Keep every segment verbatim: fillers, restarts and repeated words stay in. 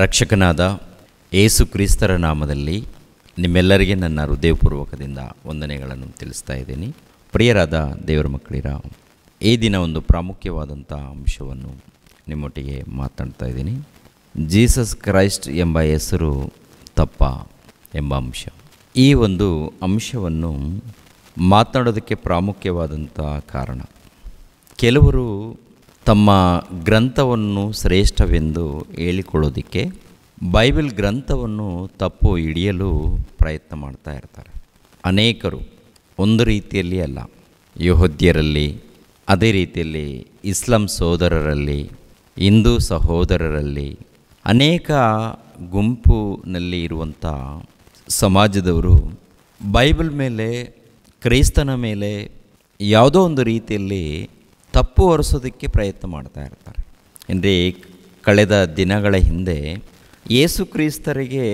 ರಕ್ಷಕನಾದ ಯೇಸು ಕ್ರಿಸ್ತರ ನಾಮದಲ್ಲಿ ನಿಮ್ಮೆಲ್ಲರಿಗೆ ನನ್ನ ಹೃದಯಪೂರ್ವಕದಿಂದ ವಂದನೆಗಳನ್ನು ತಿಳಿಸ್ತಾ ಇದ್ದೀನಿ. ಪ್ರಿಯರಾದ ದೇವರ ಮಕ್ಕಳಿರ, ಈ ದಿನ ಒಂದು ಪ್ರಾಮುಖ್ಯವಾದಂಥ ಅಂಶವನ್ನು ನಿಮ್ಮೊಟ್ಟಿಗೆ ಮಾತಾಡ್ತಾ ಇದ್ದೀನಿ. ಜೀಸಸ್ ಕ್ರೈಸ್ಟ್ ಎಂಬ ಹೆಸರು ತಪ್ಪ ಎಂಬ ಅಂಶ. ಈ ಒಂದು ಅಂಶವನ್ನು ಮಾತನಾಡೋದಕ್ಕೆ ಪ್ರಾಮುಖ್ಯವಾದಂಥ ಕಾರಣ, ಕೆಲವರು ತಮ್ಮ ಗ್ರಂಥವನ್ನು ಶ್ರೇಷ್ಠವೆಂದು ಹೇಳಿಕೊಳ್ಳೋದಕ್ಕೆ ಬೈಬಲ್ ಗ್ರಂಥವನ್ನು ತಪ್ಪು ಹಿಡಿಯಲು ಪ್ರಯತ್ನ ಮಾಡ್ತಾ ಇರ್ತಾರೆ. ಅನೇಕರು ಒಂದು ರೀತಿಯಲ್ಲಿ ಅಲ್ಲ, ಯಹೂದ್ಯರಲ್ಲಿ, ಅದೇ ರೀತಿಯಲ್ಲಿ ಇಸ್ಲಾಂ ಸೋದರರಲ್ಲಿ, ಹಿಂದೂ ಸಹೋದರರಲ್ಲಿ, ಅನೇಕ ಗುಂಪಿನಲ್ಲಿ ಇರುವಂಥ ಸಮಾಜದವರು ಬೈಬಲ್ ಮೇಲೆ, ಕ್ರೈಸ್ತನ ಮೇಲೆ ಯಾವುದೋ ಒಂದು ರೀತಿಯಲ್ಲಿ ತಪ್ಪು ಹೊರಿಸೋದಕ್ಕೆ ಪ್ರಯತ್ನ ಮಾಡ್ತಾ ಇರ್ತಾರೆ. ಅಂದರೆ ಕಳೆದ ದಿನಗಳ ಹಿಂದೆ ಯೇಸು ಕ್ರಿಸ್ತರಿಗೆ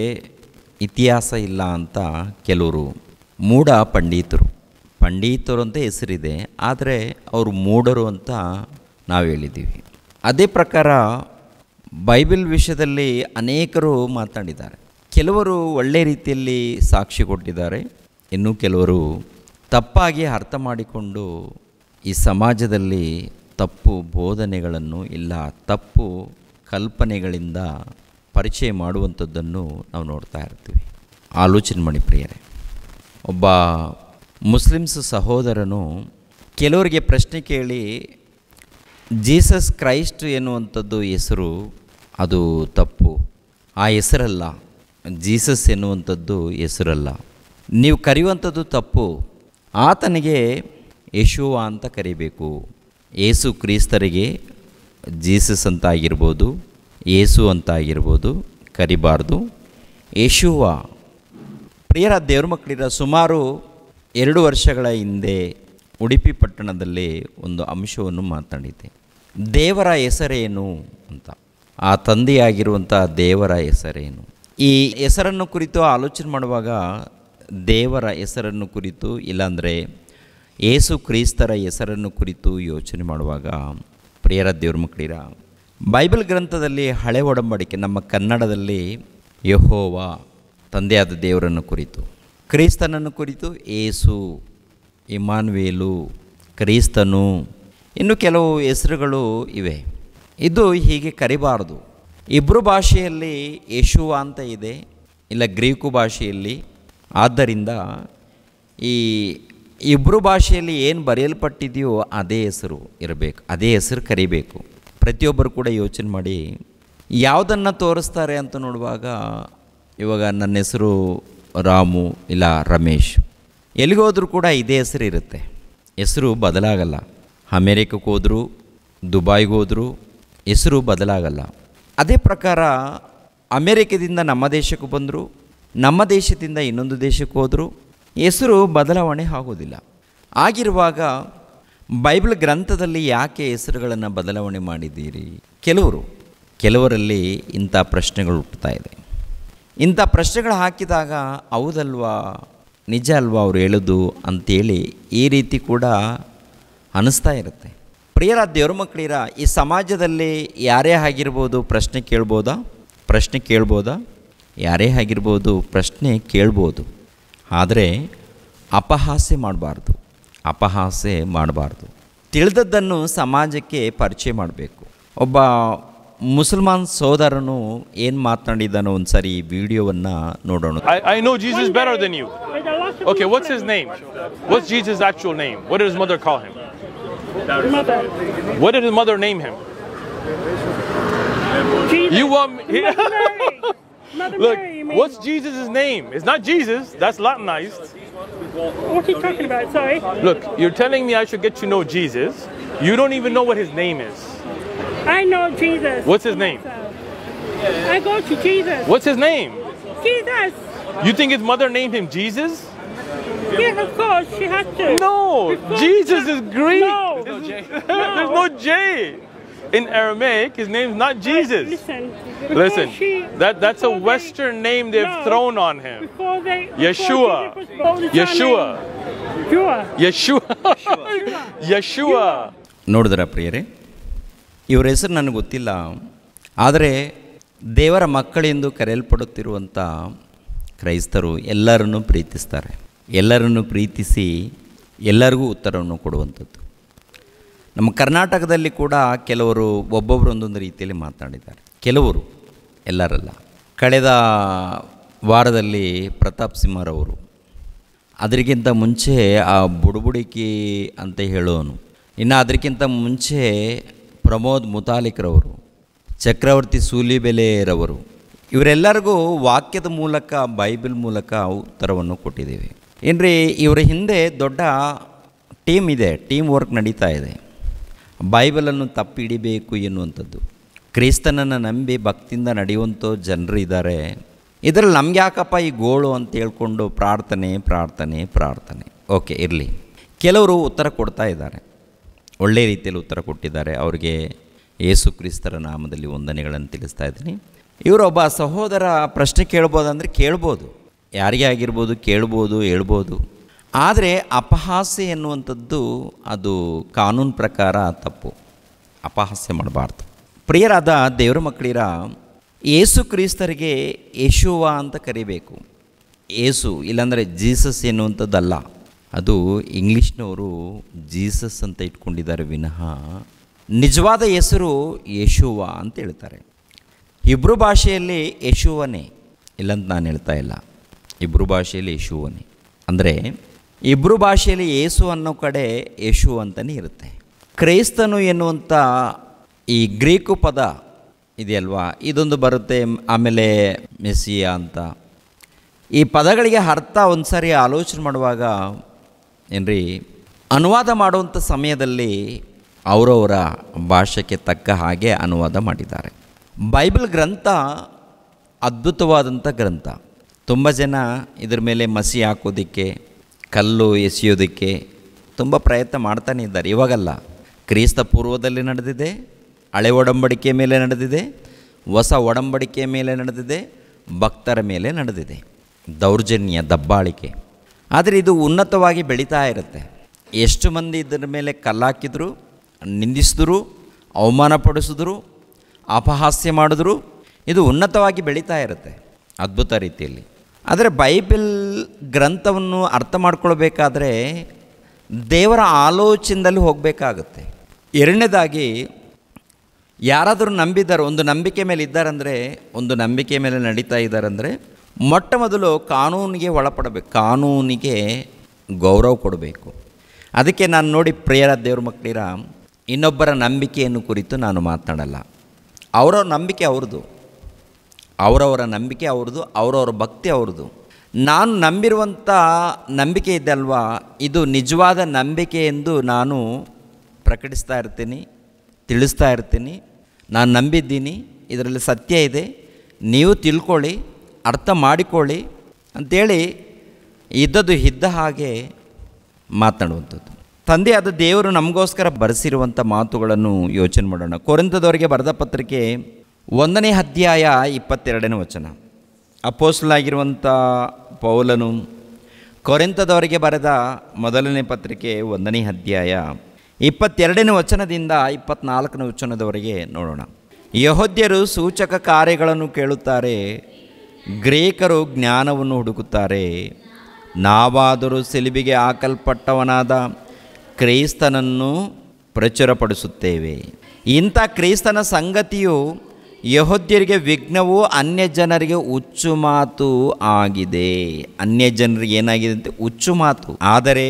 ಇತಿಹಾಸ ಇಲ್ಲ ಅಂತ ಕೆಲವರು ಮೂಢ ಪಂಡಿತರು, ಪಂಡಿತರು ಅಂತ ಹೆಸರಿದೆ, ಆದರೆ ಅವರು ಮೂಢರು ಅಂತ ನಾವು ಹೇಳಿದ್ದೀವಿ. ಅದೇ ಪ್ರಕಾರ ಬೈಬಲ್ ವಿಷಯದಲ್ಲಿ ಅನೇಕರು ಮಾತಾಡಿದ್ದಾರೆ. ಕೆಲವರು ಒಳ್ಳೆ ರೀತಿಯಲ್ಲಿ ಸಾಕ್ಷಿ ಕೊಟ್ಟಿದ್ದಾರೆ, ಇನ್ನು ಕೆಲವರು ತಪ್ಪಾಗಿ ಅರ್ಥ ಮಾಡಿಕೊಂಡು ಈ ಸಮಾಜದಲ್ಲಿ ತಪ್ಪು ಬೋಧನೆಗಳನ್ನು, ಇಲ್ಲ ತಪ್ಪು ಕಲ್ಪನೆಗಳಿಂದ ಪರಿಚಯ ಮಾಡುವಂಥದ್ದನ್ನು ನಾವು ನೋಡ್ತಾ ಇರ್ತೀವಿ. ಆಲೋಚನೆ ಮಾಡಿ ಪ್ರಿಯರೇ, ಒಬ್ಬ ಮುಸ್ಲಿಮ್ಸ್ ಸಹೋದರನು ಕೆಲವರಿಗೆ ಪ್ರಶ್ನೆ ಕೇಳಿ, ಜೀಸಸ್ ಕ್ರೈಸ್ಟ್ ಎನ್ನುವಂಥದ್ದು ಹೆಸರು ಅದು ತಪ್ಪು, ಆ ಹೆಸರಲ್ಲ, ಜೀಸಸ್ ಎನ್ನುವಂಥದ್ದು ಹೆಸರಲ್ಲ, ನೀವು ಕರೆಯುವಂಥದ್ದು ತಪ್ಪು, ಆತನಿಗೆ ಯೇಶುವ ಅಂತ ಕರಿಬೇಕು, ಯೇಸು ಕ್ರಿಸ್ತರಿಗೆ ಜೀಸಸ್ ಅಂತ ಆಗಿರ್ಬೋದು, ಯೇಸು ಅಂತ ಆಗಿರ್ಬೋದು, ಕರಿಬಾರ್ದು, ಯೇಶುವ. ಪ್ರಿಯರ ದೇವ್ರ ಮಕ್ಕಳಿರ, ಸುಮಾರು ಎರಡು ವರ್ಷಗಳ ಹಿಂದೆ ಉಡುಪಿ ಪಟ್ಟಣದಲ್ಲಿ ಒಂದು ಅಂಶವನ್ನು ಮಾತಾಡಿದ್ದೆ, ದೇವರ ಹೆಸರೇನು ಅಂತ, ಆ ತಂದೆಯಾಗಿರುವಂಥ ದೇವರ ಹೆಸರೇನು. ಈ ಹೆಸರನ್ನು ಕುರಿತು ಆಲೋಚನೆ ಮಾಡುವಾಗ ದೇವರ ಹೆಸರನ್ನು ಕುರಿತು, ಇಲ್ಲಾಂದರೆ ಯೇಸು ಕ್ರಿಸ್ತರ ಹೆಸರನ್ನು ಕುರಿತು ಯೋಚನೆ ಮಾಡುವಾಗ ಪ್ರಿಯರ ದೇವ್ರ ಮಕ್ಕಳಿರ, ಬೈಬಲ್ ಗ್ರಂಥದಲ್ಲಿ ಹಳೆ ಒಡಂಬಡಿಕೆ, ನಮ್ಮ ಕನ್ನಡದಲ್ಲಿ ಯೆಹೋವಾ ತಂದೆಯಾದ ದೇವರನ್ನು ಕುರಿತು, ಕ್ರಿಸ್ತನನ್ನು ಕುರಿತು ಏಸು, ಇಮಾನ್ವೇಲು, ಕ್ರಿಸ್ತನು, ಇನ್ನು ಕೆಲವು ಹೆಸರುಗಳು ಇವೆ. ಇದು ಹೀಗೆ ಕರಿಬಾರದು. ಇಬ್ರು ಭಾಷೆಯಲ್ಲಿ ಯೇಶುವ ಅಂತ ಇದೆ, ಇಲ್ಲ ಗ್ರೀಕು ಭಾಷೆಯಲ್ಲಿ. ಆದ್ದರಿಂದ ಈ ಇಬ್ರು ಭಾಷೆಯಲ್ಲಿ ಏನು ಬರೆಯಲ್ಪಟ್ಟಿದೆಯೋ ಅದೇ ಹೆಸರು ಇರಬೇಕು, ಅದೇ ಹೆಸರು ಕರಿಬೇಕು. ಪ್ರತಿಯೊಬ್ಬರು ಕೂಡ ಯೋಚನೆ ಮಾಡಿ, ಯಾವುದನ್ನು ತೋರಿಸ್ತಾರೆ ಅಂತ ನೋಡುವಾಗ, ಇವಾಗ ನನ್ನ ಹೆಸರು ರಾಮು ಇಲ್ಲ ರಮೇಶ್, ಎಲ್ಲಿಗೋದ್ರೂ ಕೂಡ ಇದೇ ಹೆಸರು ಇರುತ್ತೆ, ಹೆಸರು ಬದಲಾಗಲ್ಲ. ಅಮೇರಿಕಕ್ಕೆ ಹೋದರೂ, ದುಬಾಯ್ಗೋದ್ರೂ ಹೆಸರು ಬದಲಾಗಲ್ಲ. ಅದೇ ಪ್ರಕಾರ ಅಮೇರಿಕದಿಂದ ನಮ್ಮ ದೇಶಕ್ಕೆ ಬಂದರೂ, ನಮ್ಮ ದೇಶದಿಂದ ಇನ್ನೊಂದು ದೇಶಕ್ಕೆ ಹೋದರೂ ಹೆಸರು ಬದಲಾವಣೆ ಆಗೋದಿಲ್ಲ. ಆಗಿರುವಾಗ ಬೈಬಲ್ ಗ್ರಂಥದಲ್ಲಿ ಯಾಕೆ ಹೆಸರುಗಳನ್ನು ಬದಲಾವಣೆ ಮಾಡಿದ್ದೀರಿ? ಕೆಲವರು ಕೆಲವರಲ್ಲಿ ಇಂಥ ಪ್ರಶ್ನೆಗಳು ಹುಟ್ಟುತ್ತಾ ಇದೆ. ಇಂಥ ಪ್ರಶ್ನೆಗಳು ಹಾಕಿದಾಗ ಹೌದಲ್ವಾ, ನಿಜ ಅಲ್ವಾ ಅವ್ರು ಹೇಳೋದು ಅಂಥೇಳಿ ಈ ರೀತಿ ಕೂಡ ಅನ್ನಿಸ್ತಾ ಇರುತ್ತೆ. ಪ್ರಿಯರ ದೇವ್ರ ಮಕ್ಕಳಿರ, ಈ ಸಮಾಜದಲ್ಲಿ ಯಾರೇ ಆಗಿರ್ಬೋದು ಪ್ರಶ್ನೆ ಕೇಳ್ಬೋದಾ? ಪ್ರಶ್ನೆ ಕೇಳ್ಬೋದಾ? ಯಾರೇ ಆಗಿರ್ಬೋದು ಪ್ರಶ್ನೆ ಕೇಳ್ಬೋದು, ಆದರೆ ಅಪಹಾಸ್ಯ ಮಾಡಬಾರ್ದು, ಅಪಹಾಸ್ಯ ಮಾಡಬಾರ್ದು. ತಿಳಿದದ್ದನ್ನು ಸಮಾಜಕ್ಕೆ ಪರಿಚಯ ಮಾಡಬೇಕು. ಒಬ್ಬ ಮುಸಲ್ಮಾನ್ ಸೋದರನು ಏನು ಮಾತನಾಡಿದ್ದಾನೋ ಒಂದ್ಸರಿ ಈ ವಿಡಿಯೋವನ್ನು ನೋಡೋಣ. I know Jesus better than you. Okay, what's his name? What's Jesus' actual name? What did his mother call him? What did his mother name him? You want me? Mother Look, Mary, what's Jesus' name? It's not Jesus, that's Latinized. What are you talking about? Sorry. Look, you're telling me I should get to know Jesus. You don't even know what his name is. I know Jesus. What's his name? I go to Jesus. What's his name? Jesus. You think his mother named him Jesus? Yes, of course, she had to. No, because Jesus is Greek. No. There's no J. There's no J. In Aramaic, his name's not Jesus. Listen, listen. She, that that's a Western they, name they've no, thrown on him. Before they, Yeshua. Before Yeshua. Yeshua. Yeshua. Yeshua. Yeshua. ನೋಡಿದ್ರ ಪ್ರಿಯರೇ, ಇವ್ರ ಹೆಸರು ನನಗೆ ಗೊತ್ತಿಲ್ಲ, ಆದರೆ ದೇವರ ಮಕ್ಕಳೆಂದು ಕರೆಯಲ್ಪಡುತ್ತಿರುವಂಥ ಕ್ರೈಸ್ತರು ಎಲ್ಲರನ್ನೂ ಪ್ರೀತಿಸ್ತಾರೆ, ಎಲ್ಲರನ್ನೂ ಪ್ರೀತಿಸಿ ಎಲ್ಲರಿಗೂ ಉತ್ತರವನ್ನು ಕೊಡುವಂಥದ್ದು. ನಮ್ಮ ಕರ್ನಾಟಕದಲ್ಲಿ ಕೂಡ ಕೆಲವರು ಒಬ್ಬೊಬ್ಬರು ಒಂದೊಂದು ರೀತಿಯಲ್ಲಿ ಮಾತಾಡಿದ್ದಾರೆ, ಕೆಲವರು, ಎಲ್ಲರಲ್ಲ. ಕಳೆದ ವಾರದಲ್ಲಿ ಪ್ರತಾಪ್ ಸಿಂಹರವರು, ಅದರಿಗಿಂತ ಮುಂಚೆ ಆ ಬುಡುಬುಡಿಕಿ ಅಂತ ಹೇಳೋನು, ಇನ್ನು ಅದಕ್ಕಿಂತ ಮುಂಚೆ ಪ್ರಮೋದ್ ಮುತಾಲಿಕ್ರವರು, ಚಕ್ರವರ್ತಿ ಸೂಲಿಬೆಲೆರವರು, ಇವರೆಲ್ಲರಿಗೂ ವಾಕ್ಯದ ಮೂಲಕ, ಬೈಬಲ್ ಮೂಲಕ ಉತ್ತರವನ್ನು ಕೊಟ್ಟಿದ್ದೀವಿ. ಏನ್ರಿ, ಇವರ ಹಿಂದೆ ದೊಡ್ಡ ಟೀಮ್ ಇದೆ, ಟೀಮ್ ವರ್ಕ್ ನಡೀತಾ ಇದೆ. ಬೈಬಲನ್ನು ತಪ್ಪಿಡಿಬೇಕು ಎನ್ನುವಂಥದ್ದು, ಕ್ರಿಸ್ತನನ್ನು ನಂಬಿ ಭಕ್ತಿಯಿಂದ ನಡೆಯುವಂಥ ಜನರು ಇದ್ದಾರೆ. ಇದರಲ್ಲಿ ನಮ್ಗೆ ಯಾಕಪ್ಪ ಈ ಗೋಳು ಅಂತ ಹೇಳ್ಕೊಂಡು ಪ್ರಾರ್ಥನೆ ಪ್ರಾರ್ಥನೆ ಪ್ರಾರ್ಥನೆ. ಓಕೆ, ಇರಲಿ. ಕೆಲವರು ಉತ್ತರ ಕೊಡ್ತಾ ಇದ್ದಾರೆ, ಒಳ್ಳೆ ರೀತಿಯಲ್ಲಿ ಉತ್ತರ ಕೊಟ್ಟಿದ್ದಾರೆ. ಅವರಿಗೆ ಯೇಸು ಕ್ರಿಸ್ತರ ನಾಮದಲ್ಲಿ ವಂದನೆಗಳನ್ನು ತಿಳಿಸ್ತಾ ಇದ್ದೀನಿ. ಇವರೊಬ್ಬ ಸಹೋದರ ಪ್ರಶ್ನೆ ಕೇಳ್ಬೋದಂದರೆ ಕೇಳ್ಬೋದು, ಯಾರಿಗೆ ಆಗಿರ್ಬೋದು, ಕೇಳ್ಬೋದು, ಹೇಳ್ಬೋದು. ಆದರೆ ಅಪಹಾಸ್ಯ ಎನ್ನುವಂಥದ್ದು ಅದು ಕಾನೂನು ಪ್ರಕಾರ ತಪ್ಪು, ಅಪಹಾಸ್ಯ ಮಾಡಬಾರ್ದು. ಪ್ರಿಯರಾದ ದೇವರ ಮಕ್ಕಳಿರ, ಏಸು ಕ್ರಿಸ್ತರಿಗೆ ಯೇಶುವ ಅಂತ ಕರಿಬೇಕು. ಏಸು ಇಲ್ಲಾಂದರೆ ಜೀಸಸ್ ಎನ್ನುವಂಥದ್ದಲ್ಲ, ಅದು ಇಂಗ್ಲೀಷ್ನವರು ಜೀಸಸ್ ಅಂತ ಇಟ್ಕೊಂಡಿದ್ದಾರೆ ವಿನಃ ನಿಜವಾದ ಹೆಸರು ಯೇಶುವ ಅಂತ ಹೇಳ್ತಾರೆ. ಇಬ್ರು ಭಾಷೆಯಲ್ಲಿ ಯೇಶುವನೇ, ಇಲ್ಲಂತ ನಾನು ಹೇಳ್ತಾ ಇಲ್ಲ, ಇಬ್ರು ಭಾಷೆಯಲ್ಲಿ ಯೇಶುವನೇ ಅಂದರೆ ಇಬ್ರು ಭಾಷೆಯಲ್ಲಿ ಏಸು ಅನ್ನೋ ಕಡೆ ಯೇಶು ಅಂತಲೇ ಇರುತ್ತೆ. ಕ್ರೈಸ್ತನು ಎನ್ನುವಂಥ ಈ ಗ್ರೀಕು ಪದ ಇದೆಯಲ್ವಾ, ಇದೊಂದು ಬರುತ್ತೆ, ಆಮೇಲೆ ಮೆಸ್ಸಿಯಾ ಅಂತ. ಈ ಪದಗಳಿಗೆ ಅರ್ಥ ಒಂದು ಸಾರಿ ಆಲೋಚನೆ ಮಾಡುವಾಗ ಏನ್ರಿ, ಅನುವಾದ ಮಾಡುವಂಥ ಸಮಯದಲ್ಲಿ ಅವರವರ ಭಾಷೆಗೆ ತಕ್ಕ ಹಾಗೆ ಅನುವಾದ ಮಾಡಿದ್ದಾರೆ. ಬೈಬಲ್ ಗ್ರಂಥ ಅದ್ಭುತವಾದಂಥ ಗ್ರಂಥ. ತುಂಬ ಜನ ಇದ್ರ ಮೇಲೆ ಮಸಿ ಹಾಕೋದಕ್ಕೆ, ಕಲ್ಲು ಎಸೆಯೋದಕ್ಕೆ ತುಂಬ ಪ್ರಯತ್ನ ಮಾಡ್ತಾನೆ ಇದ್ದಾರೆ. ಇವಾಗಲ್ಲ, ಕ್ರಿಸ್ತ ಪೂರ್ವದಲ್ಲಿ ನಡೆದಿದೆ, ಹಳೆ ಒಡಂಬಡಿಕೆ ಮೇಲೆ ನಡೆದಿದೆ, ಹೊಸ ಒಡಂಬಡಿಕೆ ಮೇಲೆ ನಡೆದಿದೆ, ಭಕ್ತರ ಮೇಲೆ ನಡೆದಿದೆ, ದೌರ್ಜನ್ಯ, ದಬ್ಬಾಳಿಕೆ. ಆದರೆ ಇದು ಉನ್ನತವಾಗಿ ಬೆಳೀತಾ ಇರುತ್ತೆ. ಎಷ್ಟು ಮಂದಿ ಇದರ ಮೇಲೆ ಕಲ್ಲಾಕಿದ್ರು, ನಿಂದಿಸಿದ್ರು, ಅವಮಾನಪಡಿಸಿದ್ರು, ಅಪಹಾಸ್ಯ ಮಾಡಿದ್ರು, ಇದು ಉನ್ನತವಾಗಿ ಬೆಳೀತಾ ಇರುತ್ತೆ ಅದ್ಭುತ ರೀತಿಯಲ್ಲಿ. ಆದರೆ ಬೈಬಲ್ ಗ್ರಂಥವನ್ನು ಅರ್ಥ ಮಾಡ್ಕೊಳ್ಬೇಕಾದ್ರೆ ದೇವರ ಆಲೋಚನೆಯಲ್ಲಿ ಹೋಗಬೇಕಾಗುತ್ತೆ. ಎರಡನೇದಾಗಿ, ಯಾರಾದರೂ ನಂಬಿದ್ದಾರೆ, ಒಂದು ನಂಬಿಕೆ ಮೇಲೆ ಇದ್ದಾರಂದರೆ, ಒಂದು ನಂಬಿಕೆ ಮೇಲೆ ನಡೀತಾ ಇದ್ದಾರಂದರೆ, ಮೊಟ್ಟ ಮೊದಲು ಕಾನೂನಿಗೆ ಒಳಪಡಬೇಕು, ಕಾನೂನಿಗೆ ಗೌರವ ಕೊಡಬೇಕು. ಅದಕ್ಕೆ ನಾನು ನೋಡಿ ಪ್ರಿಯರ ದೇವ್ರ ಮಕ್ಕಳಿರ, ಇನ್ನೊಬ್ಬರ ನಂಬಿಕೆಯನ್ನು ಕುರಿತು ನಾನು ಮಾತನಾಡಲ್ಲ. ಅವರವ್ರ ನಂಬಿಕೆ ಅವ್ರದ್ದು, ಅವರವರ ನಂಬಿಕೆ ಅವ್ರದ್ದು, ಅವರವರ ಭಕ್ತಿ ಅವ್ರದ್ದು. ನಾನು ನಂಬಿರುವಂಥ ನಂಬಿಕೆ ಇದೆ ಅಲ್ವಾ, ಇದು ನಿಜವಾದ ನಂಬಿಕೆ ಎಂದು ನಾನು ಪ್ರಕಟಿಸ್ತಾ ಇರ್ತೀನಿ, ತಿಳಿಸ್ತಾ ಇರ್ತೀನಿ. ನಾನು ನಂಬಿದ್ದೀನಿ, ಇದರಲ್ಲಿ ಸತ್ಯ ಇದೆ, ನೀವು ತಿಳ್ಕೊಳ್ಳಿ, ಅರ್ಥ ಮಾಡಿಕೊಳ್ಳಿ ಅಂಥೇಳಿ ಇದ್ದದ್ದು ಇದ್ದ ಹಾಗೆ ಮಾತನಾಡುವಂಥದ್ದು. ತಂದೆಯಾದ ದೇವರು ನಮಗೋಸ್ಕರ ಬರೆಸಿರುವಂಥ ಮಾತುಗಳನ್ನು ಯೋಚನೆ ಮಾಡೋಣ. ಕೊರಿಂಥದವರಿಗೆ ಬರೆದ ಪತ್ರಿಕೆ ಒಂದನೇ ಅಧ್ಯಾಯ ಇಪ್ಪತ್ತೆರಡನೇ ವಚನ. ಅಪೋಸ್ತಲನಾಗಿರುವಂಥ ಪೌಲನು ಕೊರಿಂಥದವರಿಗೆ ಬರೆದ ಮೊದಲನೇ ಪತ್ರಿಕೆ ಒಂದನೇ ಅಧ್ಯಾಯ ಇಪ್ಪತ್ತೆರಡನೇ ವಚನದಿಂದ ಇಪ್ಪತ್ತ್ನಾಲ್ಕನೇ ವಚನದವರೆಗೆ ನೋಡೋಣ. ಯಹೋದ್ಯರು ಸೂಚಕ ಕಾರ್ಯಗಳನ್ನು ಕೇಳುತ್ತಾರೆ, ಗ್ರೀಕರು ಜ್ಞಾನವನ್ನು ಹುಡುಕುತ್ತಾರೆ. ನಾವಾದರೂ ಸೆಲುಬಿಗೆ ಹಾಕಲ್ಪಟ್ಟವನಾದ ಕ್ರೈಸ್ತನನ್ನು ಪ್ರಚುರಪಡಿಸುತ್ತೇವೆ. ಇಂಥ ಕ್ರೈಸ್ತನ ಸಂಗತಿಯು ಯಹೋದ್ಯರಿಗೆ ವಿಘ್ನವೂ ಅನ್ಯಜನರಿಗೆ ಹುಚ್ಚು ಮಾತು ಆಗಿದೆ. ಅನ್ಯಜನರಿಗೆ ಏನಾಗಿದೆ ಅಂತ ಹುಚ್ಚು ಮಾತು. ಆದರೆ